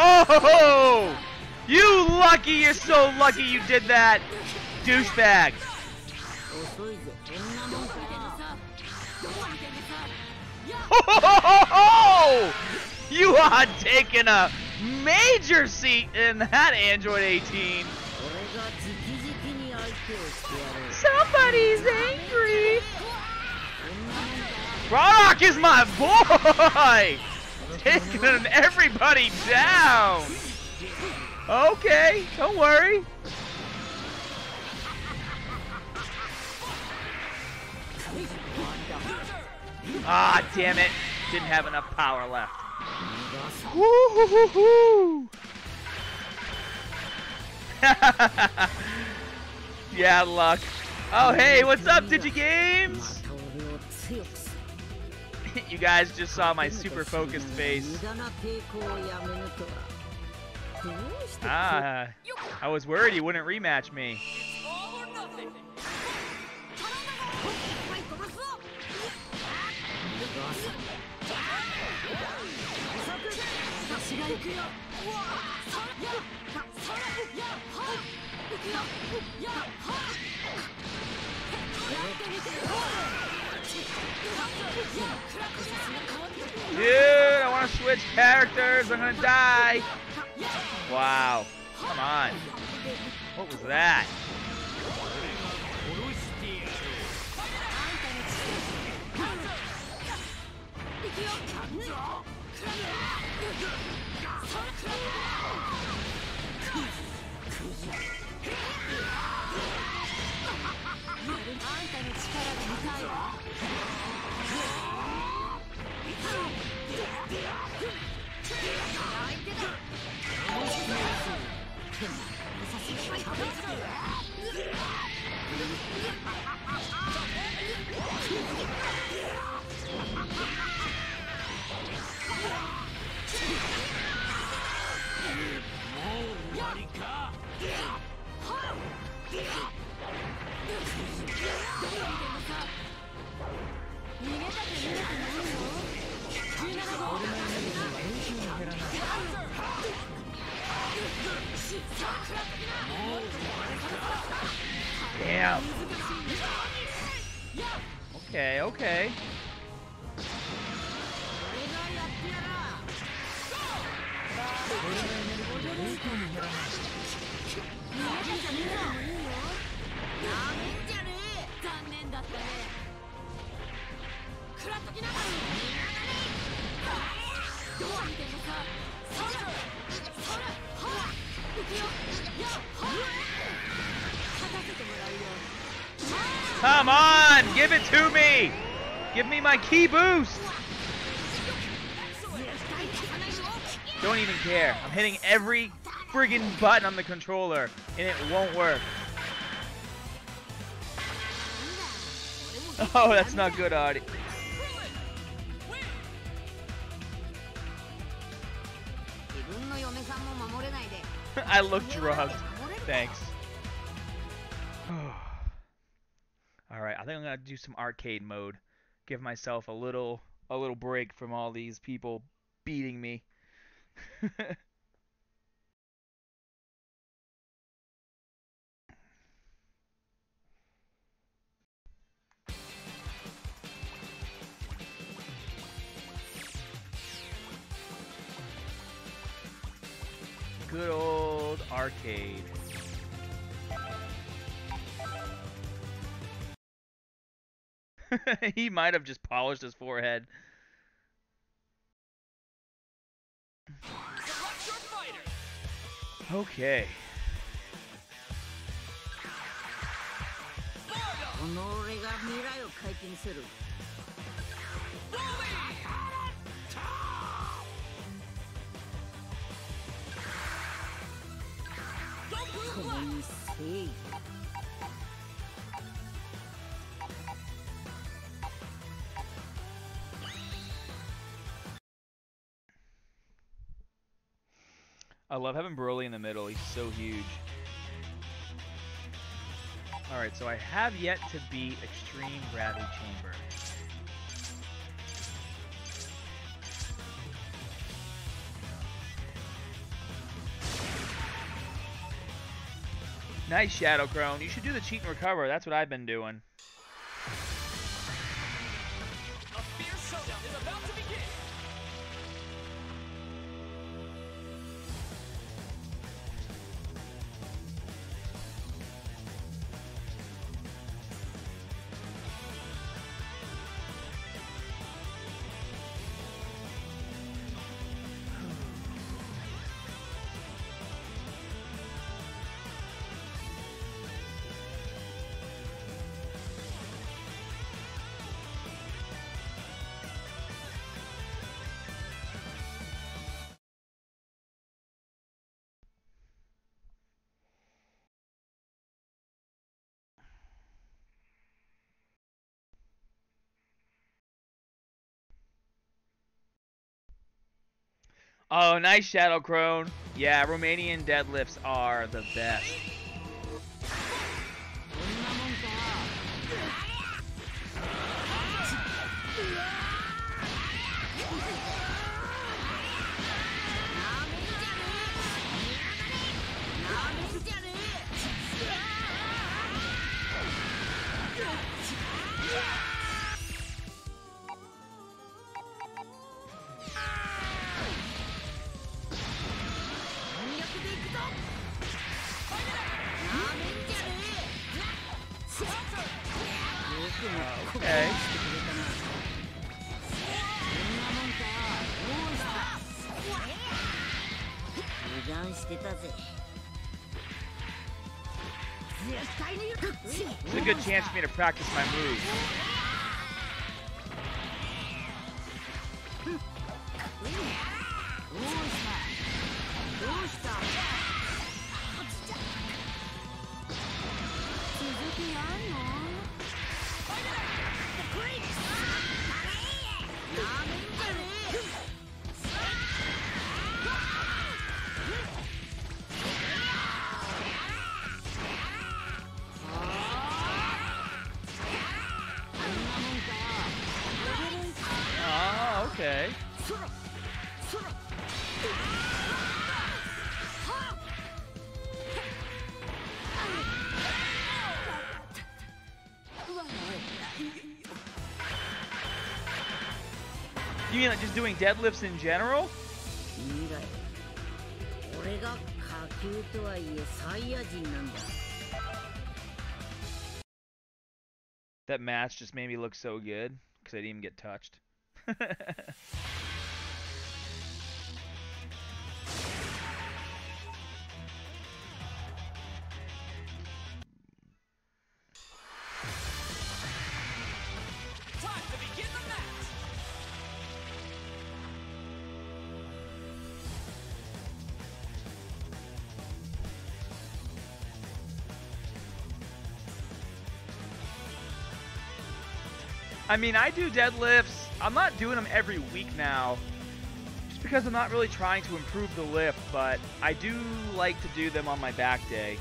Oh, you lucky! You're so lucky you did that, douchebag. Oh, you are taking a major seat in that Android 18. Somebody's angry. Bardock is my boy! Taking everybody down! Okay, don't worry. Ah, damn it. Didn't have enough power left. Woo-hoo-hoo-hoo! Yeah, luck. Oh, hey, what's up, DigiGames? You guys just saw my super focused face. Ah, I was worried he wouldn't rematch me. Dude, I want to switch characters. I'm gonna die. Wow. Come on. What was that? Damn. Okay, okay. Come on, give it to me! Give me my key boost! Don't even care. I'm hitting every friggin' button on the controller, and it won't work. Oh, that's not good, Audie. I look drugged. Thanks. Alright, I think I'm gonna do some arcade mode. Give myself a little break from all these people beating me. Good old arcade. He might have just polished his forehead. Okay. I love having Broly in the middle. He's so huge. Alright, so I have yet to beat Extreme Gravity Chamber. Nice, Shadow Crone. You should do the cheat and recover. That's what I've been doing. A fierce showdown is about to begin. Oh, nice Shadow Crone. Yeah, Romanian deadlifts are the best. Okay. It's a good chance for me to practice my moves. Okay. You mean like just doing deadlifts in general? That match just made me look so good because I didn't even get touched. I mean, I do deadlifts. I'm not doing them every week now, just because I'm not really trying to improve the lift, but I do like to do them on my back day,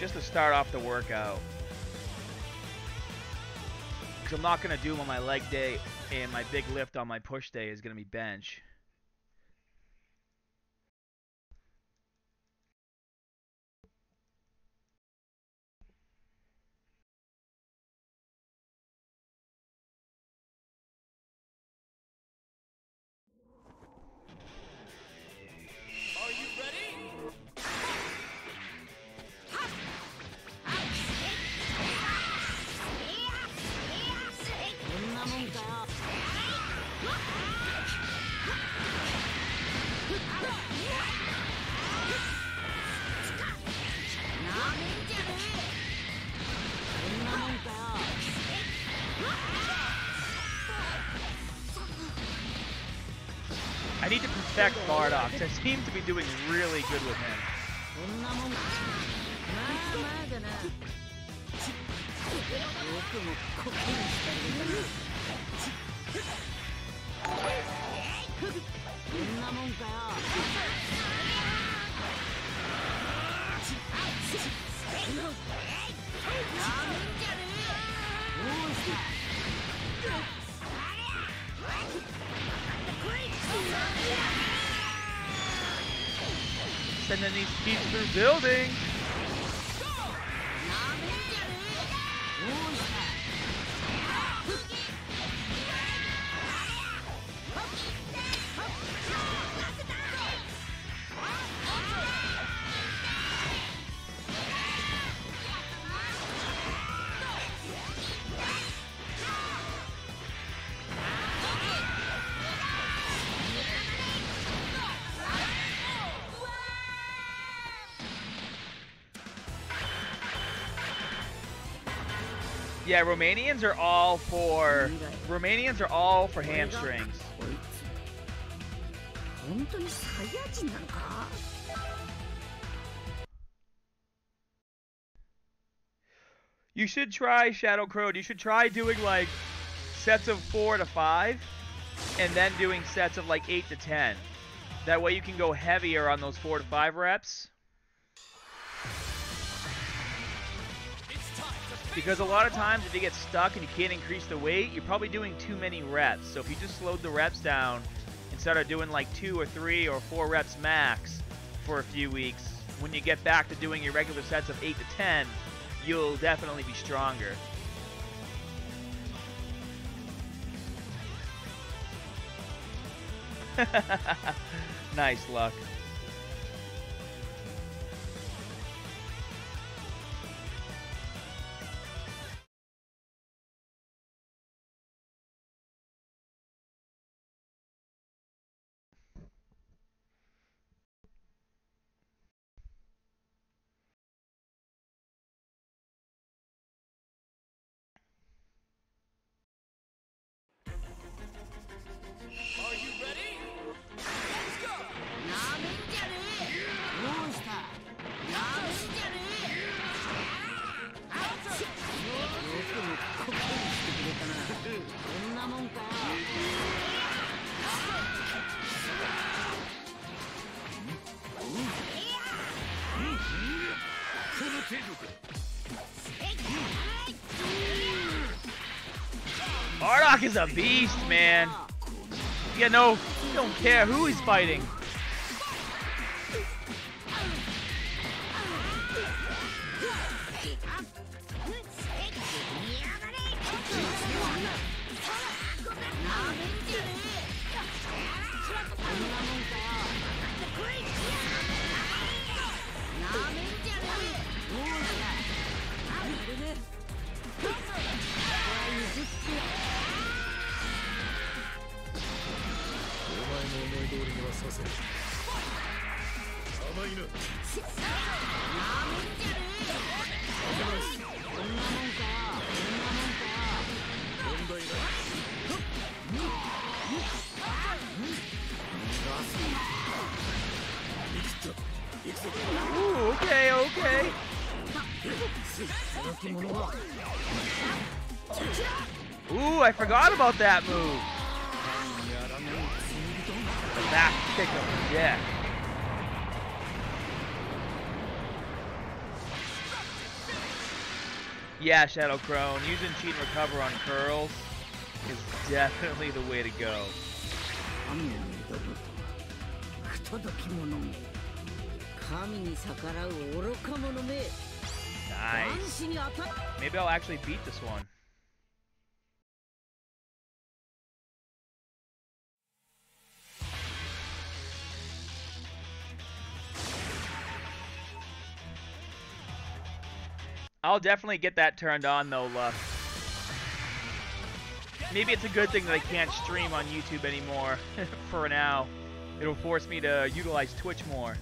just to start off the workout. Because I'm not going to do them on my leg day, and my big lift on my push day is going to be bench. I need to perfect Bardock, because I seem to be doing really good with him. Sending these kids through buildings. Yeah, Romanians are all for hamstrings. You should try Shadow Crowed. You should try doing like sets of 4 to 5 and then doing sets of like 8 to 10. That way you can go heavier on those 4 to 5 reps. Because a lot of times if you get stuck and you can't increase the weight, you're probably doing too many reps. So if you just slowed the reps down and started doing like 2 or 3 or 4 reps max for a few weeks, when you get back to doing your regular sets of 8 to 10, you'll definitely be stronger. Nice luck. Bardock is a beast, man. Yeah, no, he don't care who he's fighting. Ooh, okay, okay. Ooh, I forgot about that move. The back kick up, yeah. Yeah, Shadow Crone, using cheat and recover on curls is definitely the way to go. Nice. Maybe I'll actually beat this one. I'll definitely get that turned on though, Luck. Maybe it's a good thing that I can't stream on YouTube anymore for now. It'll force me to utilize Twitch more.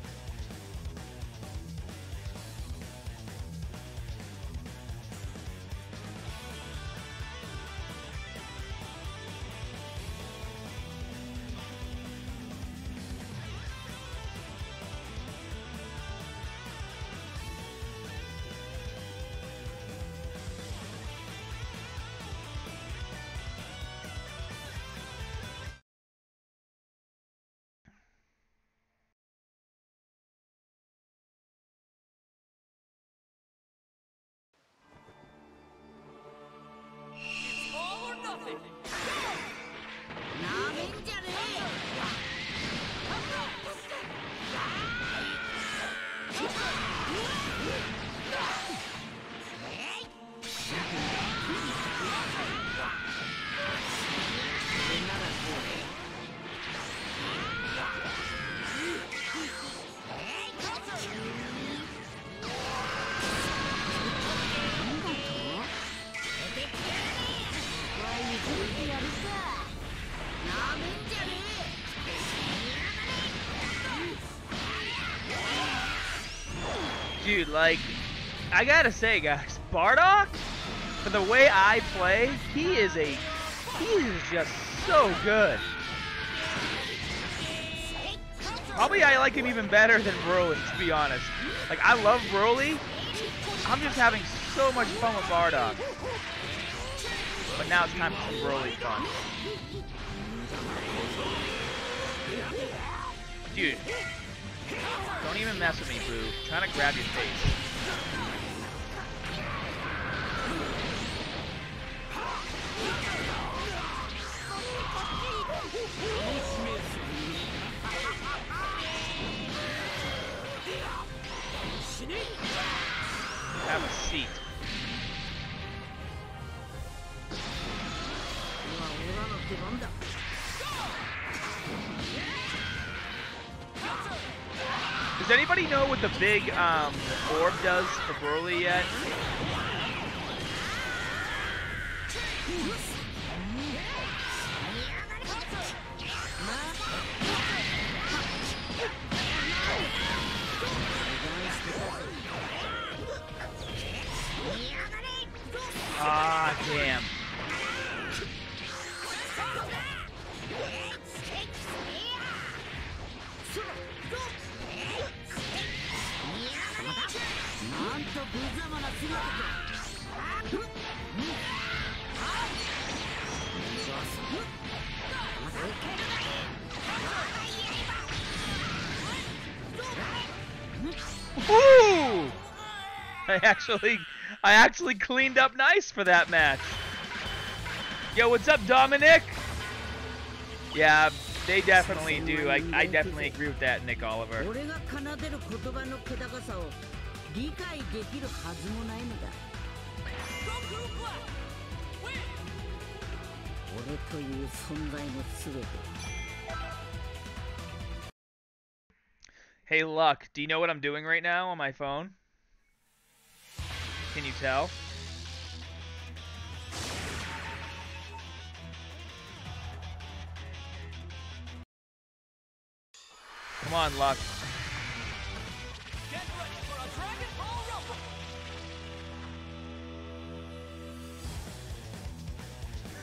Dude, like, I gotta say, guys, Bardock, for the way I play, he is just so good. Probably I like him even better than Broly, to be honest. Like, I love Broly. I'm just having so much fun with Bardock. But now it's time for some Broly fun. Dude, don't even mess with me, Boo. I'm trying to grab your face. Have a seat. Does anybody know what the big orb does for Broly yet? Ah, damn. Ooh! I actually cleaned up nice for that match. Yo, what's up, Dominic? Yeah, they definitely do. I definitely agree with that, Nick Oliver. Hey, Luck, do you know what I'm doing right now on my phone? Can you tell? Come on, Luck. Get ready for a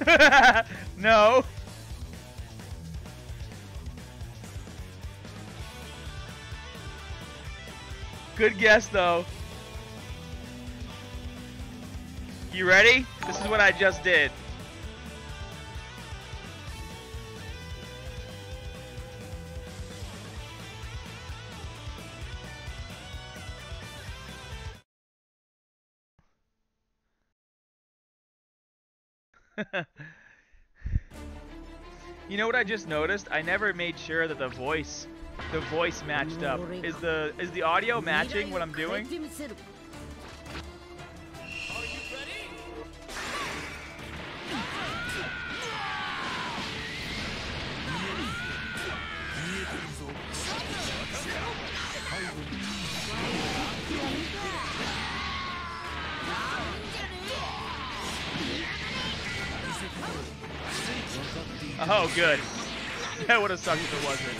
Dragon Ball Rumble. No. Good guess, though. You ready? This is what I just did. You know what I just noticed? I never made sure that the voice matched up. Is the audio matching what I'm doing? Oh, good. That would have sucked if it wasn't.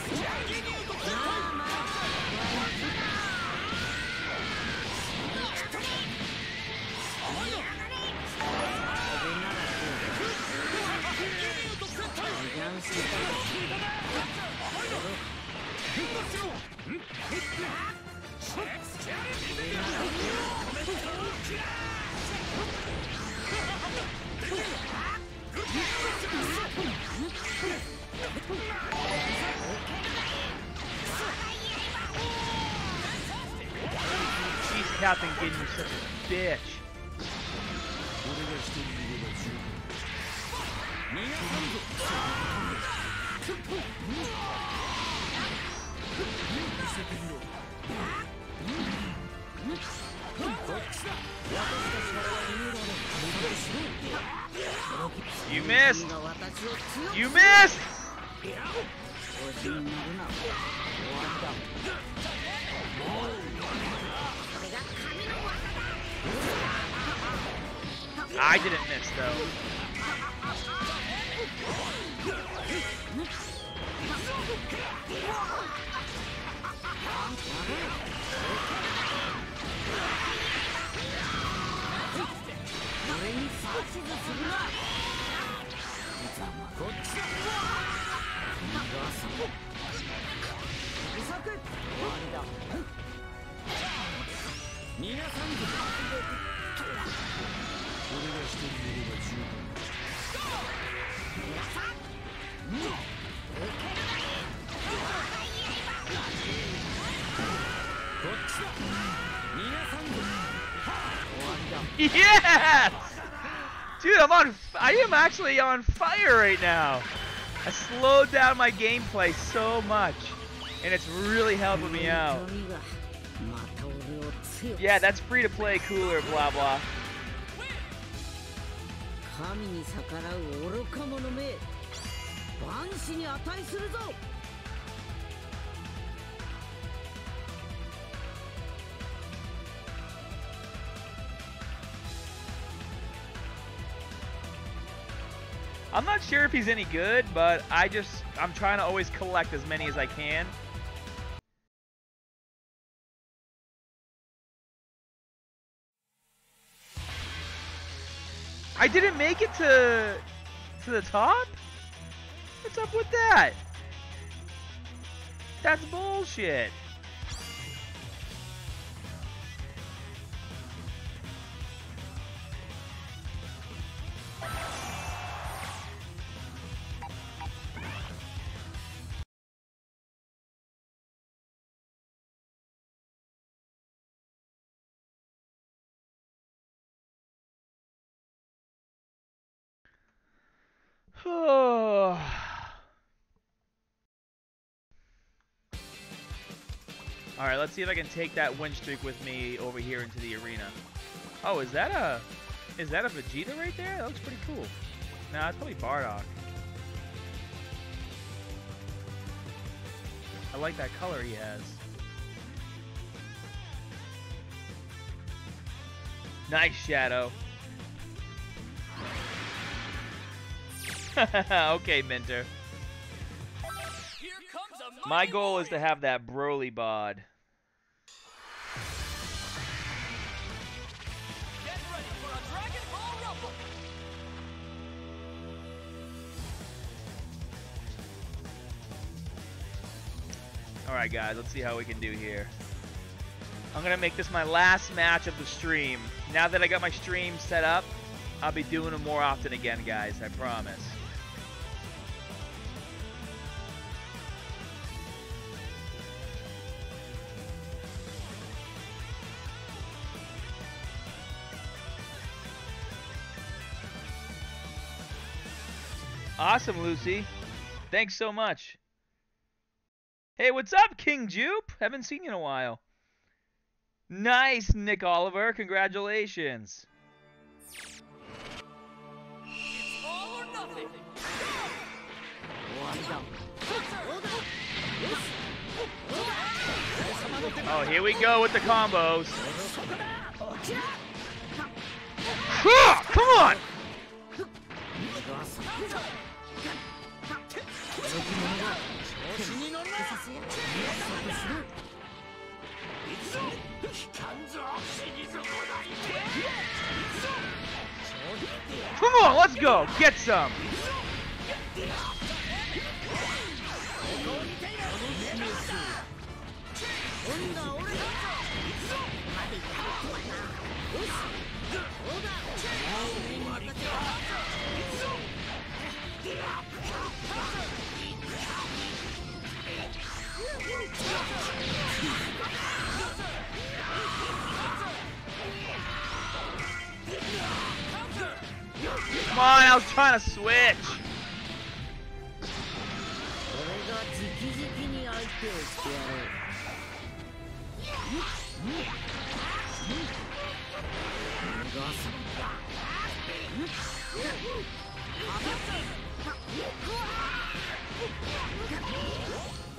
Jeez, Captain Giddy, you're such a bitch. You missed! You missed! I didn't miss, though. Yes! Dude, I am actually on fire right now. I slowed down my gameplay so much, and it's really helping me out. Yeah, that's free to play, cooler, blah blah. I'm not sure if he's any good, but I'm trying to always collect as many as I can. I didn't make it to the top? What's up with that? That's bullshit. Oh. All right, let's see if I can take that win streak with me over here into the arena. Oh, is that a Vegeta right there? That looks pretty cool. Nah, it's probably Bardock. I like that color he has. Nice Shadow. Okay, Mentor. My goal is to have that Broly bod. Get ready for a Dragon Ball Rumble. All right, guys, let's see how we can do here. I'm gonna make this my last match of the stream. Now that I got my stream set up, I'll be doing them more often again, guys. I promise. Awesome, Lucy. Thanks so much. Hey, what's up, King Jupe? Haven't seen you in a while. Nice, Nick Oliver. Congratulations. It's all or nothing. Oh, here we go with the combos. Come on! Come on, let's go! Get some! Come on, I was trying to switch.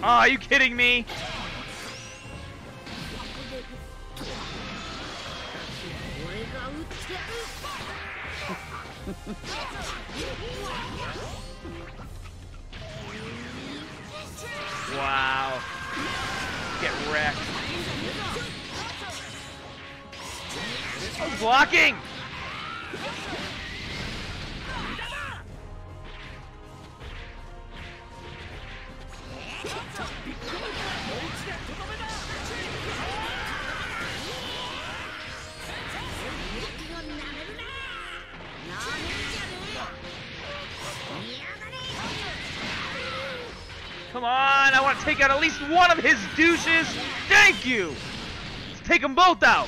Oh, are you kidding me? Wow. Get wrecked. I was blocking! Come on, I want to take out at least one of his douches. Thank you. Let's take them both out.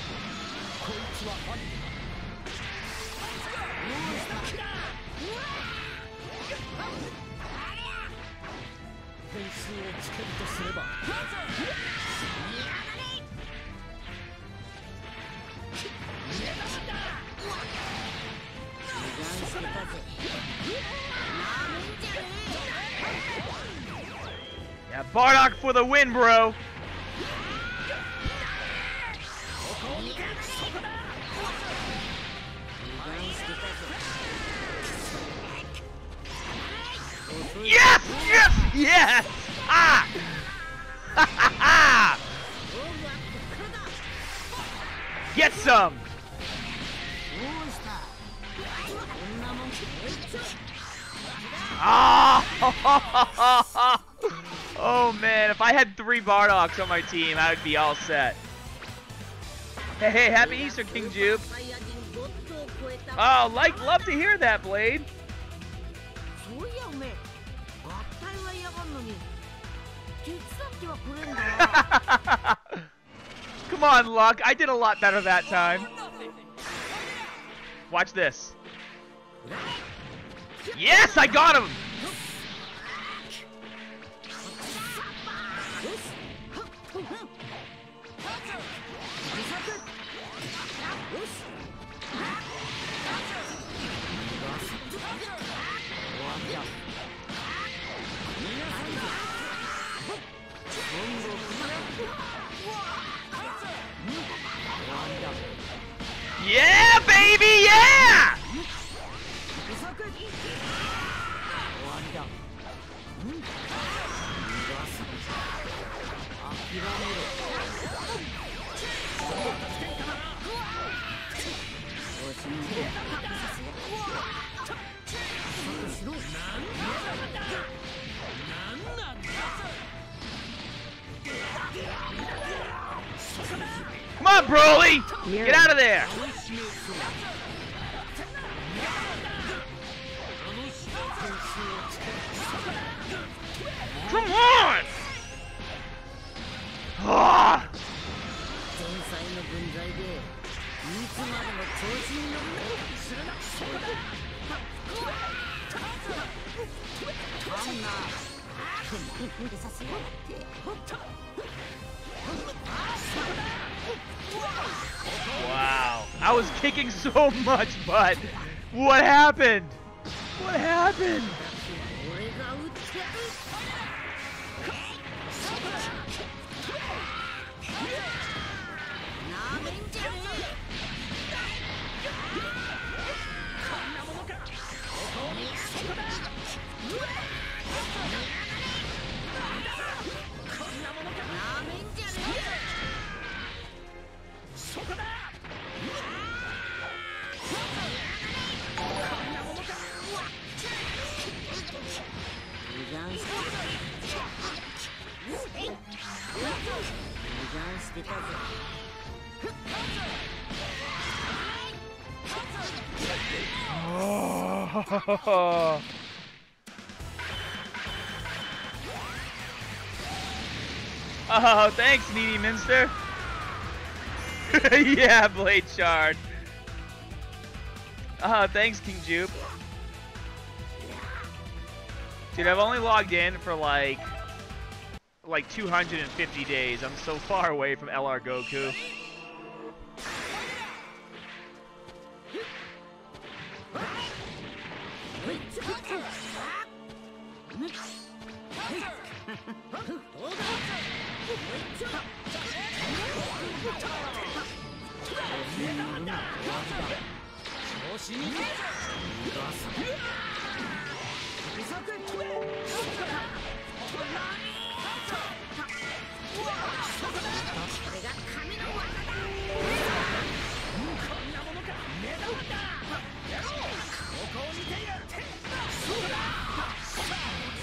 Yeah, Bardock for the win, bro. Yes! Yes! Yes! Ah! Ha ha ha! Get some! Ah! Oh man, if I had 3 Bardocks on my team, I would be all set. Hey, hey, happy Easter, King Jupe. Oh, like, love to hear that, Blade. Come on, Luck. I did a lot better that time. Watch this. Yes, I got him! Yeah, baby, yeah! Come on, Broly! Get out of there! Come on! Ah! Wow, I was kicking so much, but what happened? What happened? Oh. Oh, thanks, Needy Minster. Yeah, Blade Shard. Oh, thanks, King Jupe. Dude, I've only logged in for like 250 days. I'm so far away from LR Goku.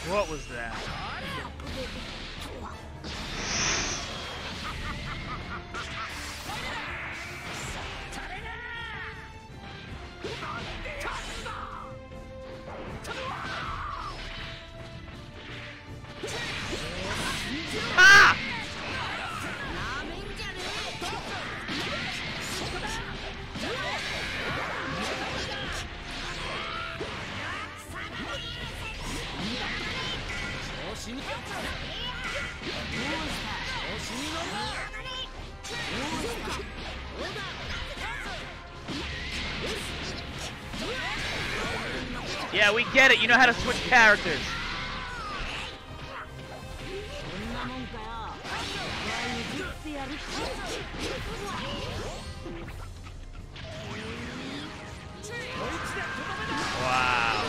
What was that? Ah! Yeah, we get it. You know how to switch characters. Wow.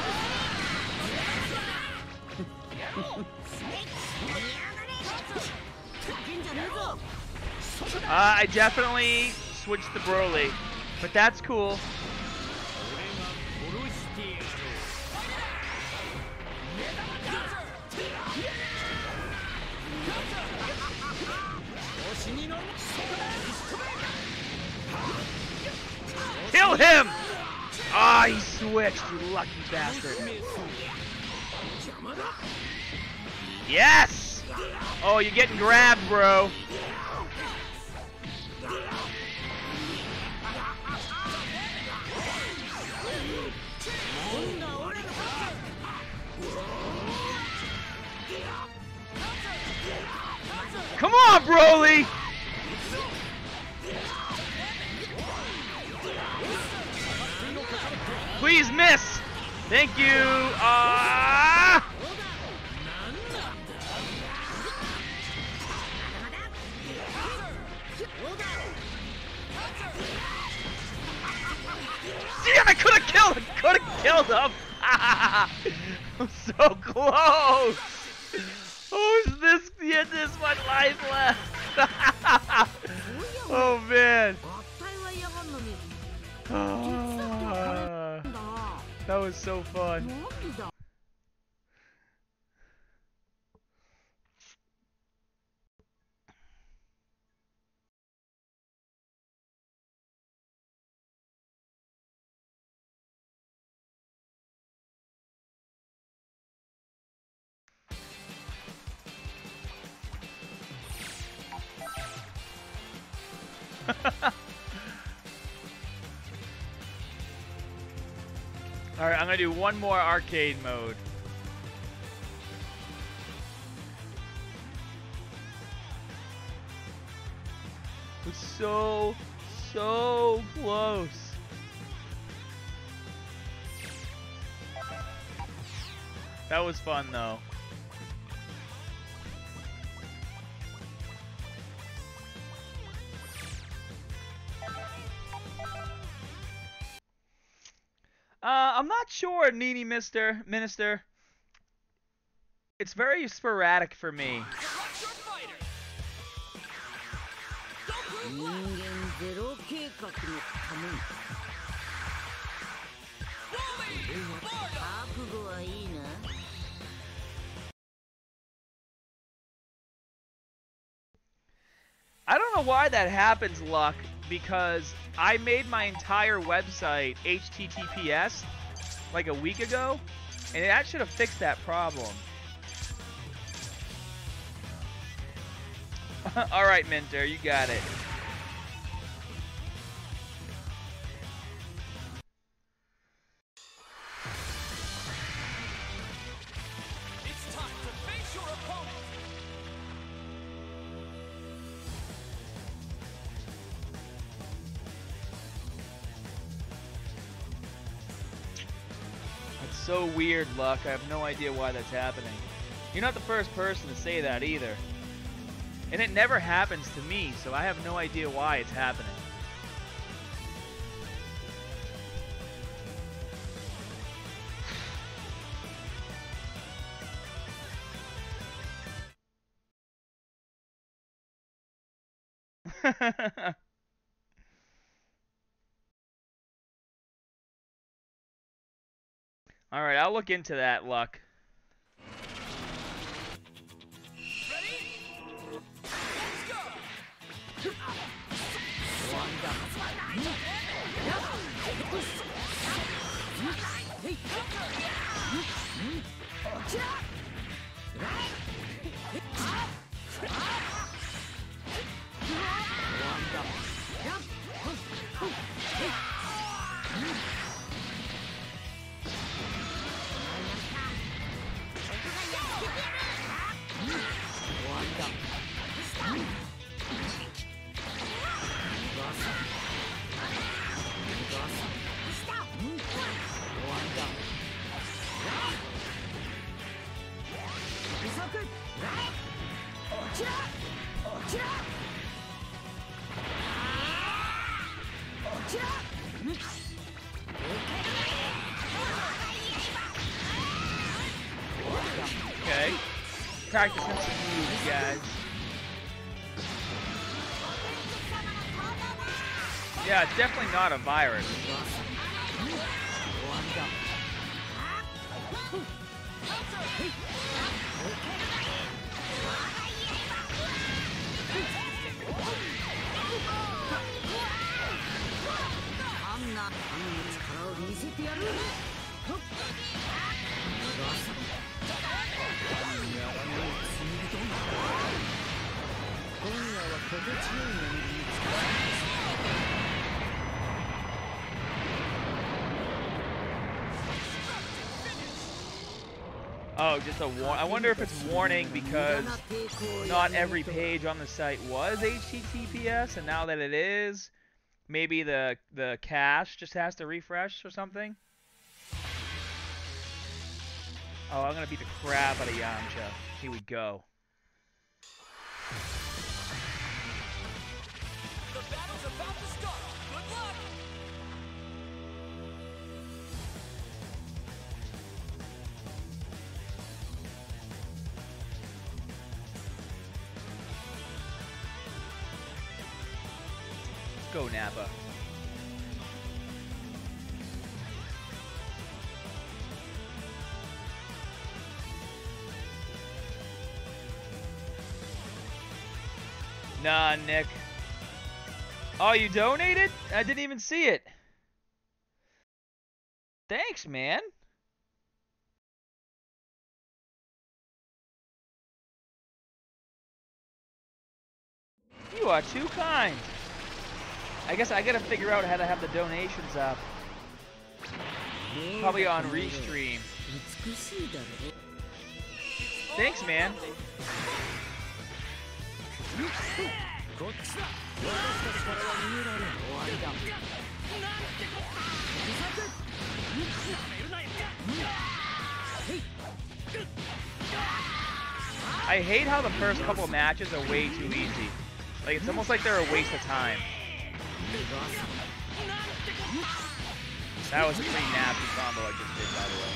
I definitely switched to Broly, but that's cool. Kill him! Ah, oh, he switched, you lucky bastard. Yes! Oh, you're getting grabbed, bro. Come on, Broly! Please miss! Thank you! Damn, I could've killed him! Could've killed him! I'm so close! Who's this? Yeah, this one life left! Oh man! That was so fun. Alright, I'm gonna do one more arcade mode. It was so close. That was fun though. I'm not sure, Needy Minister. It's very sporadic for me. I don't know why that happens, Luck, because I made my entire website HTTPS like a week ago, and that should have fixed that problem. Alright, Mentor, you got it. So weird, Luck. I have no idea why that's happening. You're not the first person to say that either. And it never happens to me, so I have no idea why it's happening. All right, I'll look into that, Luck. Ready? Let's go. practicing some moves, guys. Yeah, it's definitely not a virus. Oh, just a warning. I wonder if it's warning because not every page on the site was HTTPS, and now that it is, maybe the cache just has to refresh or something. Oh, I'm gonna beat the crap out of Yamcha. Here we go. The battle's about to start. Good luck. Go Nappa. Nah, Nick. Oh, you donated? I didn't even see it. Thanks, man. You are too kind. I guess I gotta figure out how to have the donations up. Probably on Restream. Thanks, man. I hate how the first couple matches are way too easy. Like, it's almost like they're a waste of time. That was a pretty nasty combo I just did, by the way.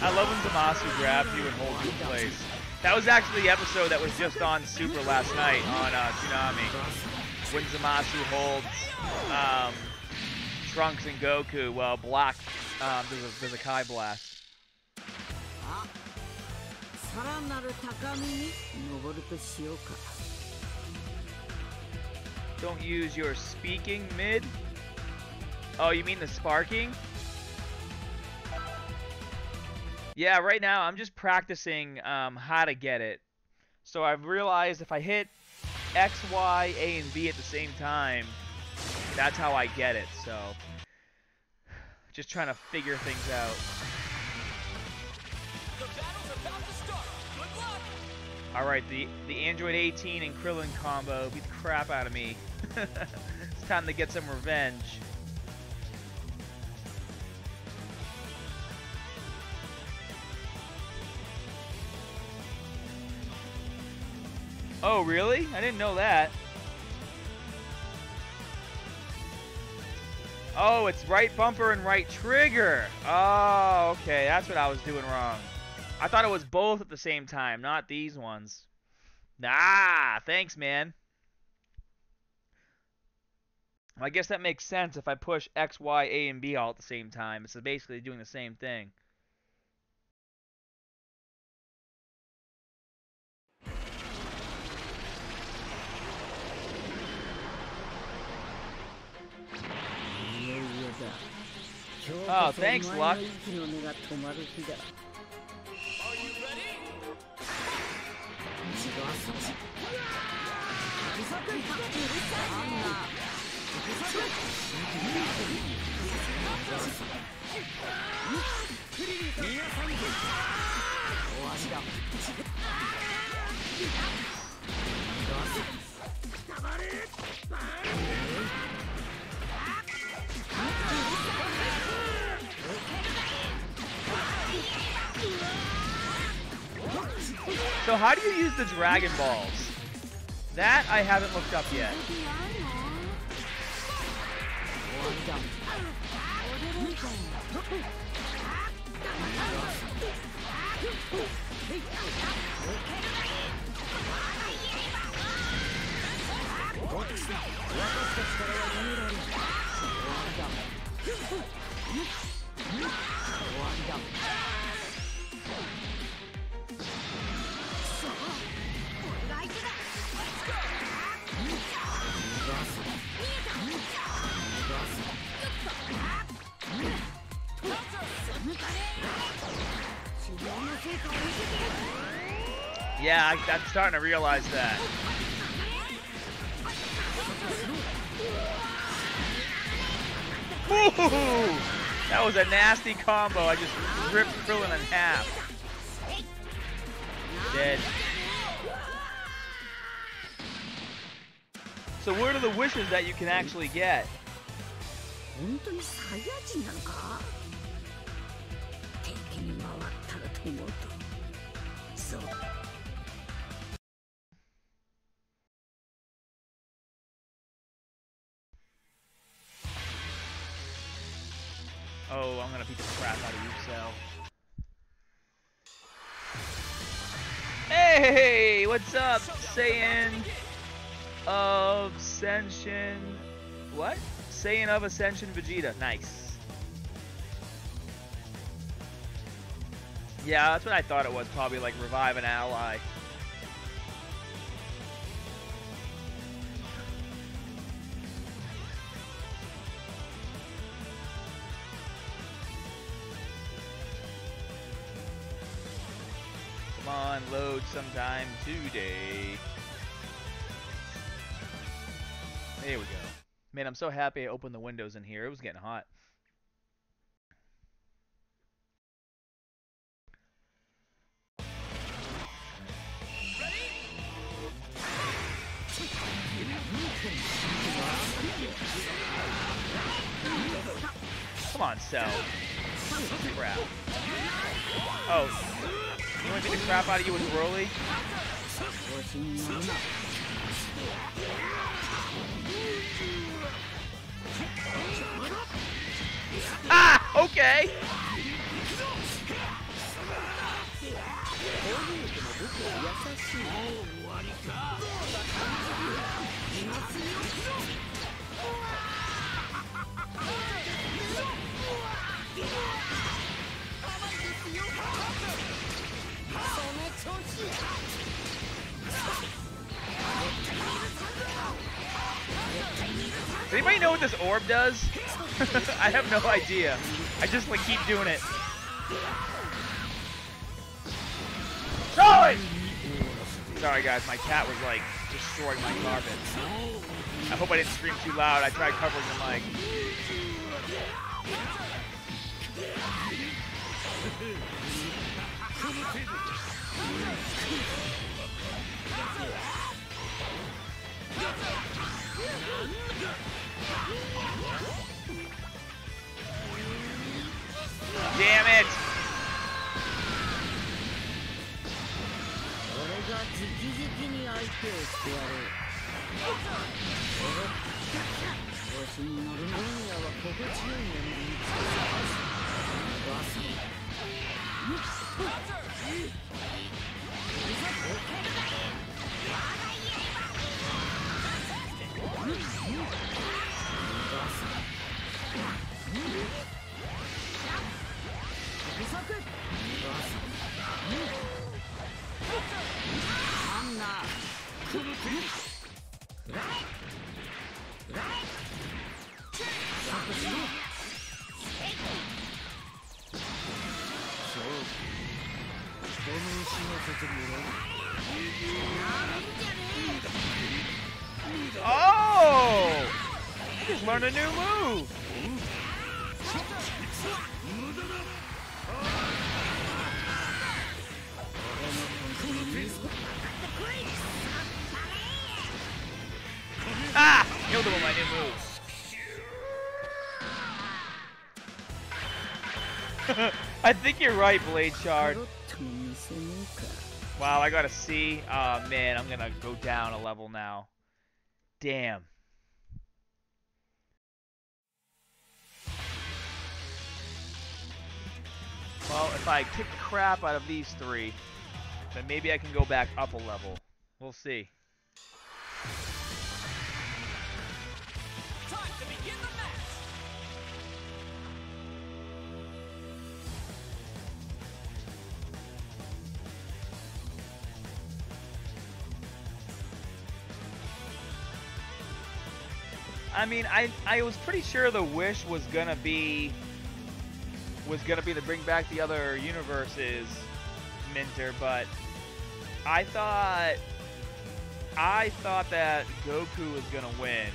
I love when Zamasu grabs you and holds you in place. That was actually the episode that was just on Super last night on Tsunami. When Zamasu holds Trunks and Goku while blocked there's a Kai blast. Don't use your speaking mid. Oh, you mean the sparking? Yeah, right now I'm just practicing how to get it. So I've realized if I hit X, Y, A, and B at the same time, that's how I get it. So just trying to figure things out. The battle's about to start. Good luck. All right, the Android 18 and Krillin combo beat the crap out of me. It's time to get some revenge. Oh, really? I didn't know that. Oh, it's right bumper and right trigger. Oh, okay. That's what I was doing wrong. I thought it was both at the same time, not these ones. Nah, thanks, man. I guess that makes sense if I push X, Y, A, and B all at the same time. It's basically doing the same thing. Oh, thanks, Luck. So how do you use the Dragon Balls? That I haven't looked up yet. Yeah, I'm starting to realize that. Woo! That was a nasty combo. I just ripped Krillin in half. Dead. So what are the wishes that you can actually get? Oh, I'm gonna beat the crap out of you, Cell. Hey, what's up, Saiyan of Ascension? What? Saiyan of Ascension Vegeta. Nice. Yeah, that's what I thought it was. Probably like revive an ally. On load sometime today. There we go. Man, I'm so happy I opened the windows in here. It was getting hot. Come on, Cell. Crap. Oh. You want to beat the crap out of you with Broly? Ah! Okay! Does anybody know what this orb does? I have no idea. I just like keep doing it. Charlie! Sorry guys, my cat was like destroying my carpet. I hope I didn't scream too loud. I tried covering the mic. Damn it! Oh! You just learned a new move! Ah! Killed him with my new move. I think you're right, Blade Shard. Wow, I got a C. Aw, man, I'm gonna go down a level now. Damn. Well, if I kick the crap out of these three, then maybe I can go back up a level. We'll see. Time to begin the match. I mean, I was pretty sure the wish was gonna be to bring back the other universes, Minter, but I thought that Goku was gonna win.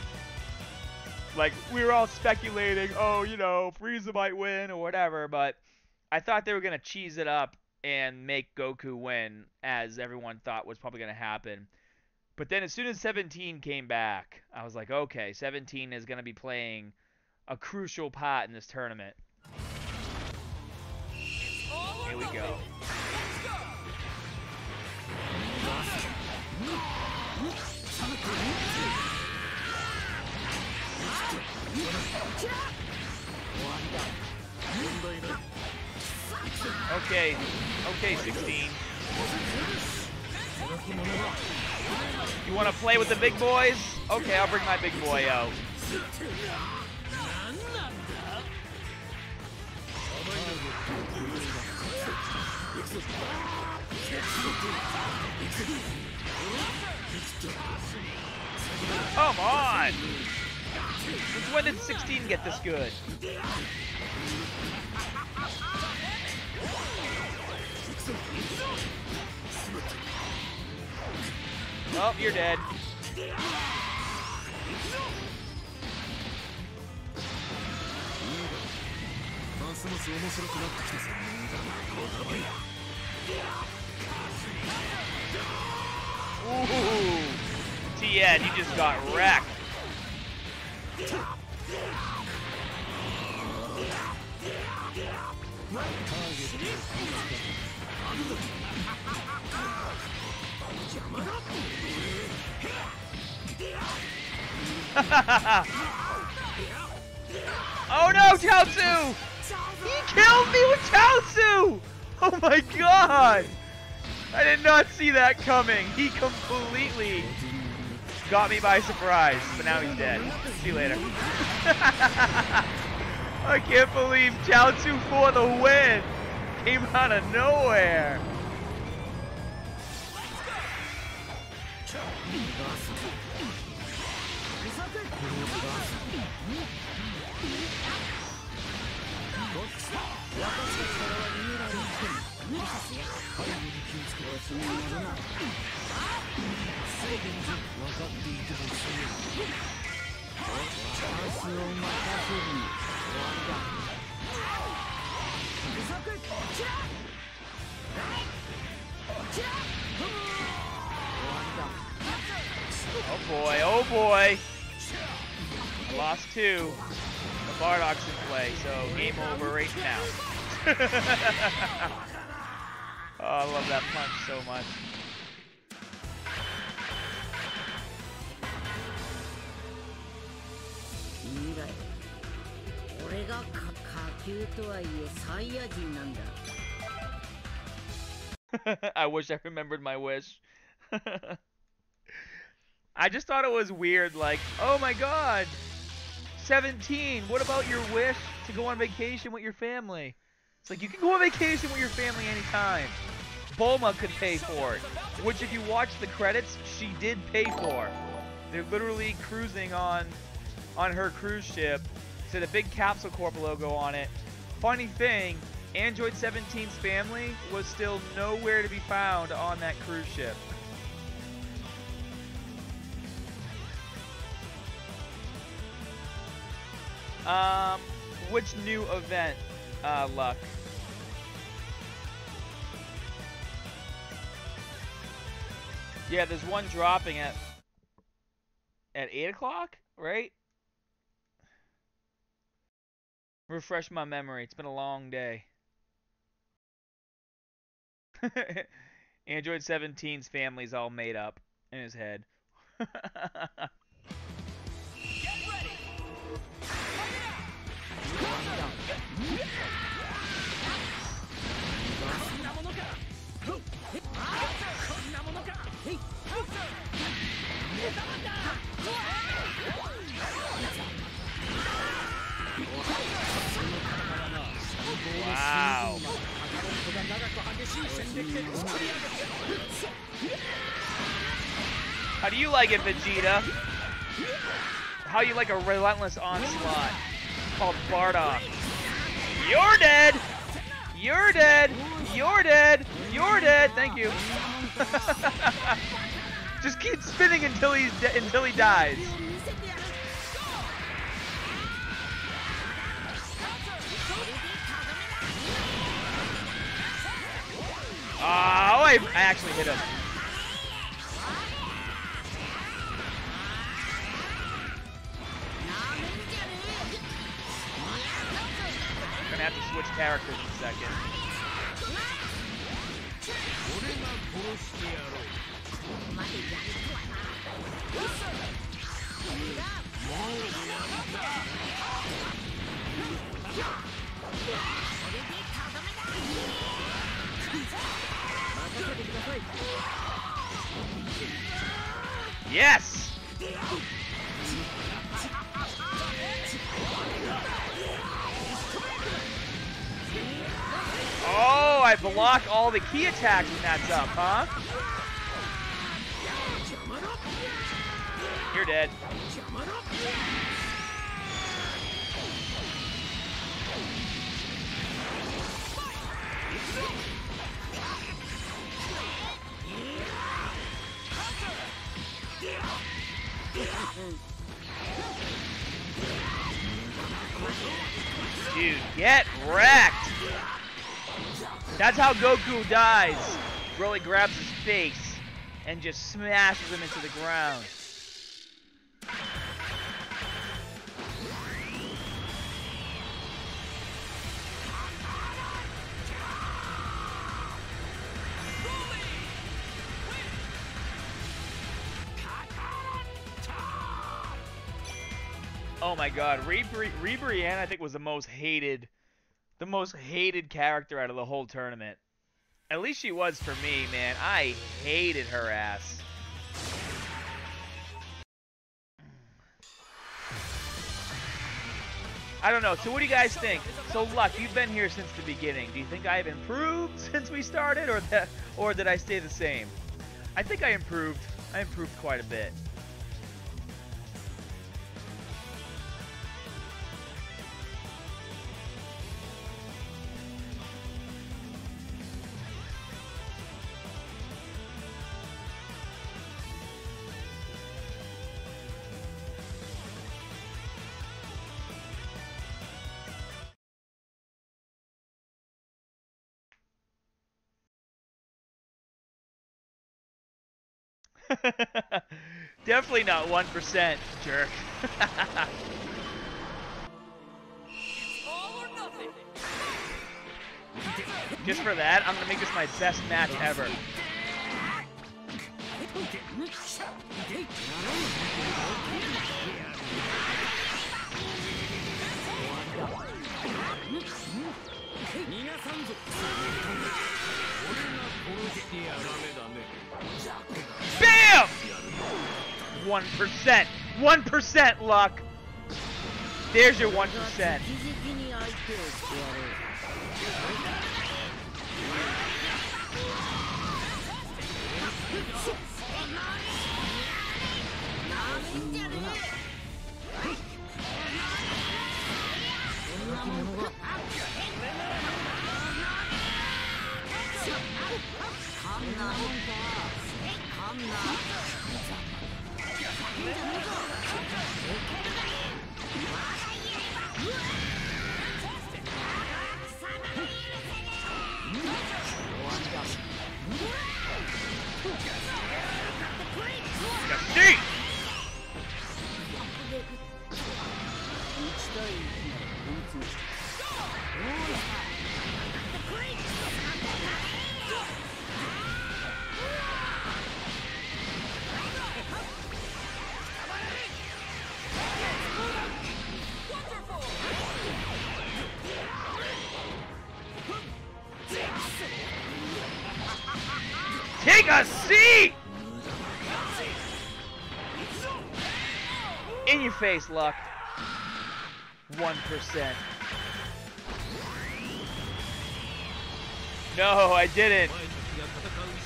Like, we were all speculating, oh, you know, Frieza might win or whatever, but I thought they were gonna cheese it up and make Goku win, as everyone thought was probably gonna happen. But then as soon as 17 came back, I was like, okay, 17 is gonna be playing a crucial part in this tournament. Here we go. Okay. Okay, 16. You want to play with the big boys? Okay, I'll bring my big boy out. Come on! Since when did 16 get this good? Oh, you're dead. Ooh, Tien, you just got wrecked. Oh no, Chaozu! He killed me with Chaozu! Oh my god! I did not see that coming. He completely got me by surprise, but now he's dead. See you later. I can't believe Chaozu for the win. Came out of nowhere. Oh boy, oh boy. I lost two. The Bardock's in play, so game over right now. Oh, I love that punch so much. I wish I remembered my wish. I just thought it was weird, like, oh my god, 17, what about your wish to go on vacation with your family? It's like, you can go on vacation with your family anytime. Bulma could pay for it, which if you watch the credits, she did pay for. They're literally cruising on her cruise ship, so the big Capsule Corp logo on it. Funny thing, Android 17's family was still nowhere to be found on that cruise ship. Which new event, Luck? Yeah, there's one dropping at 8 o'clock, right? Refresh my memory. It's been a long day. Android 17's family's all made up in his head. Get ready. Wow. How do you like it, Vegeta? How you like a relentless onslaught called Bardock? You're dead! You're dead! You're dead! You're dead! Thank you. Just keep spinning until he's until he dies. Oh, I actually hit him. I'm gonna have to switch characters in a second. Yes! Oh, I block all the key attacks when that's up, huh? You're dead. Dude, get wrecked! That's how Goku dies. Broly grabs his face and just smashes him into the ground. Oh my god, Rebrianne I think was the most hated character out of the whole tournament. At least she was for me, man. I hated her ass. I don't know, so what do you guys think? So Luck, you've been here since the beginning. Do you think I've improved since we started, or did I stay the same? I think I improved. I improved quite a bit. Definitely not 1%, jerk. Just for that, I'm gonna make this my best match ever. BAM! 1%! 1%, Luck! There's your 1%. Take a seat! In your face, Luck. 1%. No, I didn't.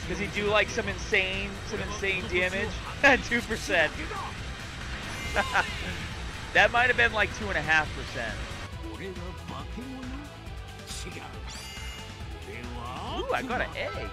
Does he do like some insane damage? 2%. That might have been like 2.5%. Ooh, I got an A.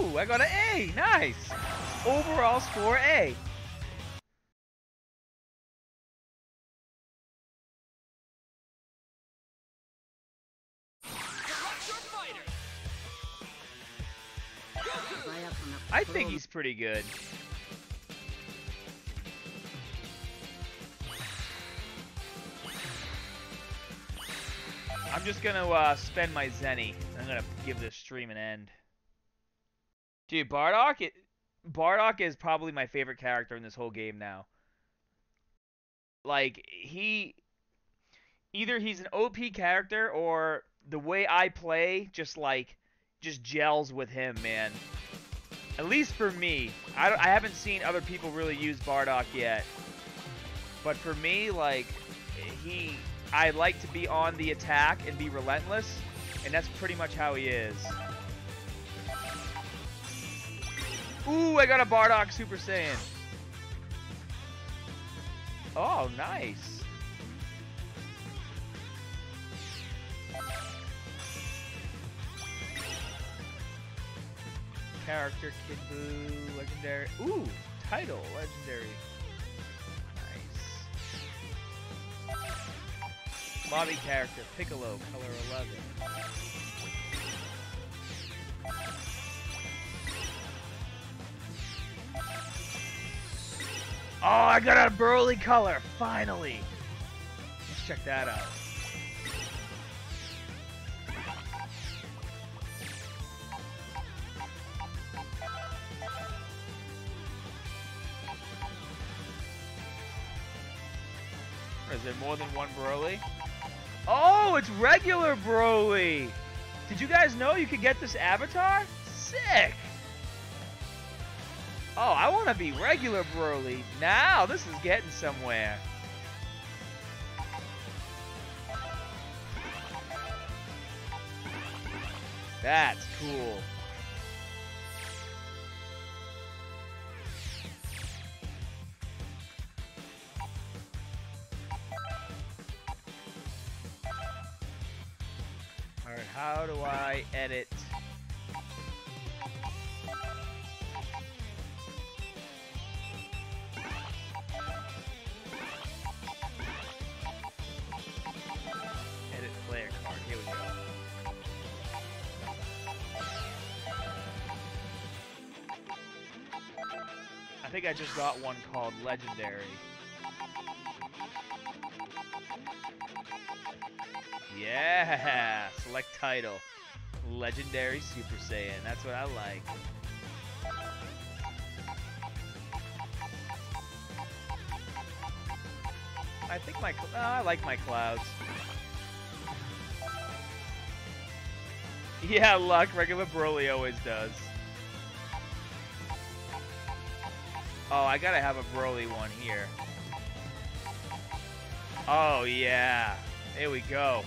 Ooh, I got an A. Nice. Overall score A. I think he's pretty good. I'm just gonna spend my Zenny. I'm gonna give this stream an end. Dude, Bardock is probably my favorite character in this whole game now. Like, he's an OP character, or the way I play just gels with him, man. At least for me. I haven't seen other people really use Bardock yet. But for me, like, I like to be on the attack and be relentless, and that's pretty much how he is. Ooh, I got a Bardock Super Saiyan. Oh, nice. Character, Kid Buu, legendary. Ooh, title, legendary. Nice. Bobby character, Piccolo, color 11. Oh, I got a Broly color, finally. Let's check that out. Is there more than one Broly? Oh, it's regular Broly! Did you guys know you could get this avatar? Sick! Oh, I want to be regular Broly. Now, this is getting somewhere. That's cool. How do I edit? Edit player card. Here we go. I think I just got one called Legendary. Yeah! Select title. Legendary Super Saiyan. That's what I like. I think I like my clouds. Yeah, Luck. Regular Broly always does. Oh, I gotta have a Broly one here. Oh, yeah. There we go.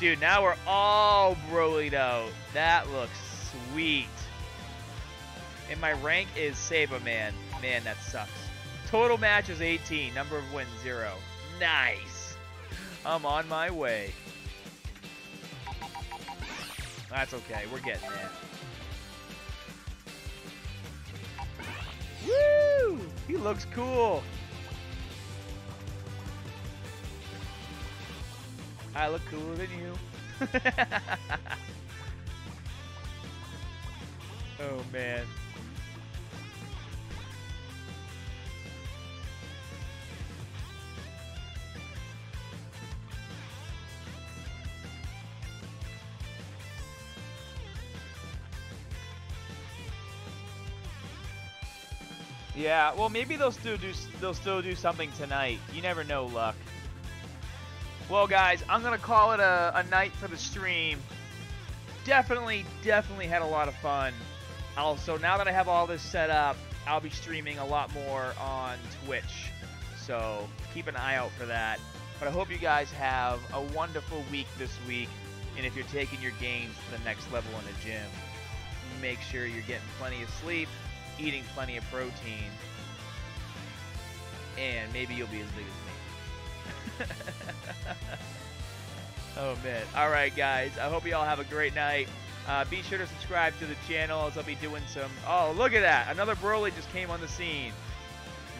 Dude, now we're all Broly'd out. That looks sweet. And my rank is Saber Man. Man, that sucks. Total match is 18. Number of wins, 0. Nice. I'm on my way. That's okay. We're getting there. Woo! He looks cool. I look cooler than you. Oh, man. Yeah, well, maybe they'll still do something tonight. You never know, Luck. Well, guys, I'm gonna call it a night for the stream. Definitely had a lot of fun. Also, now that I have all this set up, I'll be streaming a lot more on Twitch. So keep an eye out for that. But I hope you guys have a wonderful week this week. And if you're taking your gains to the next level in the gym, make sure you're getting plenty of sleep, eating plenty of protein, and maybe you'll be as big as me. Oh, man. All right, guys. I hope you all have a great night. Be sure to subscribe to the channel as I'll be doing some... Oh, look at that. Another Broly just came on the scene.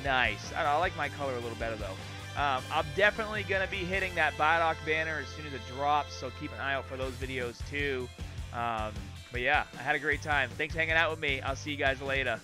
Nice. I don't know, I like my color a little better, though. I'm definitely going to be hitting that Bardock banner as soon as it drops, so keep an eye out for those videos, too. But, yeah, I had a great time. Thanks for hanging out with me. I'll see you guys later.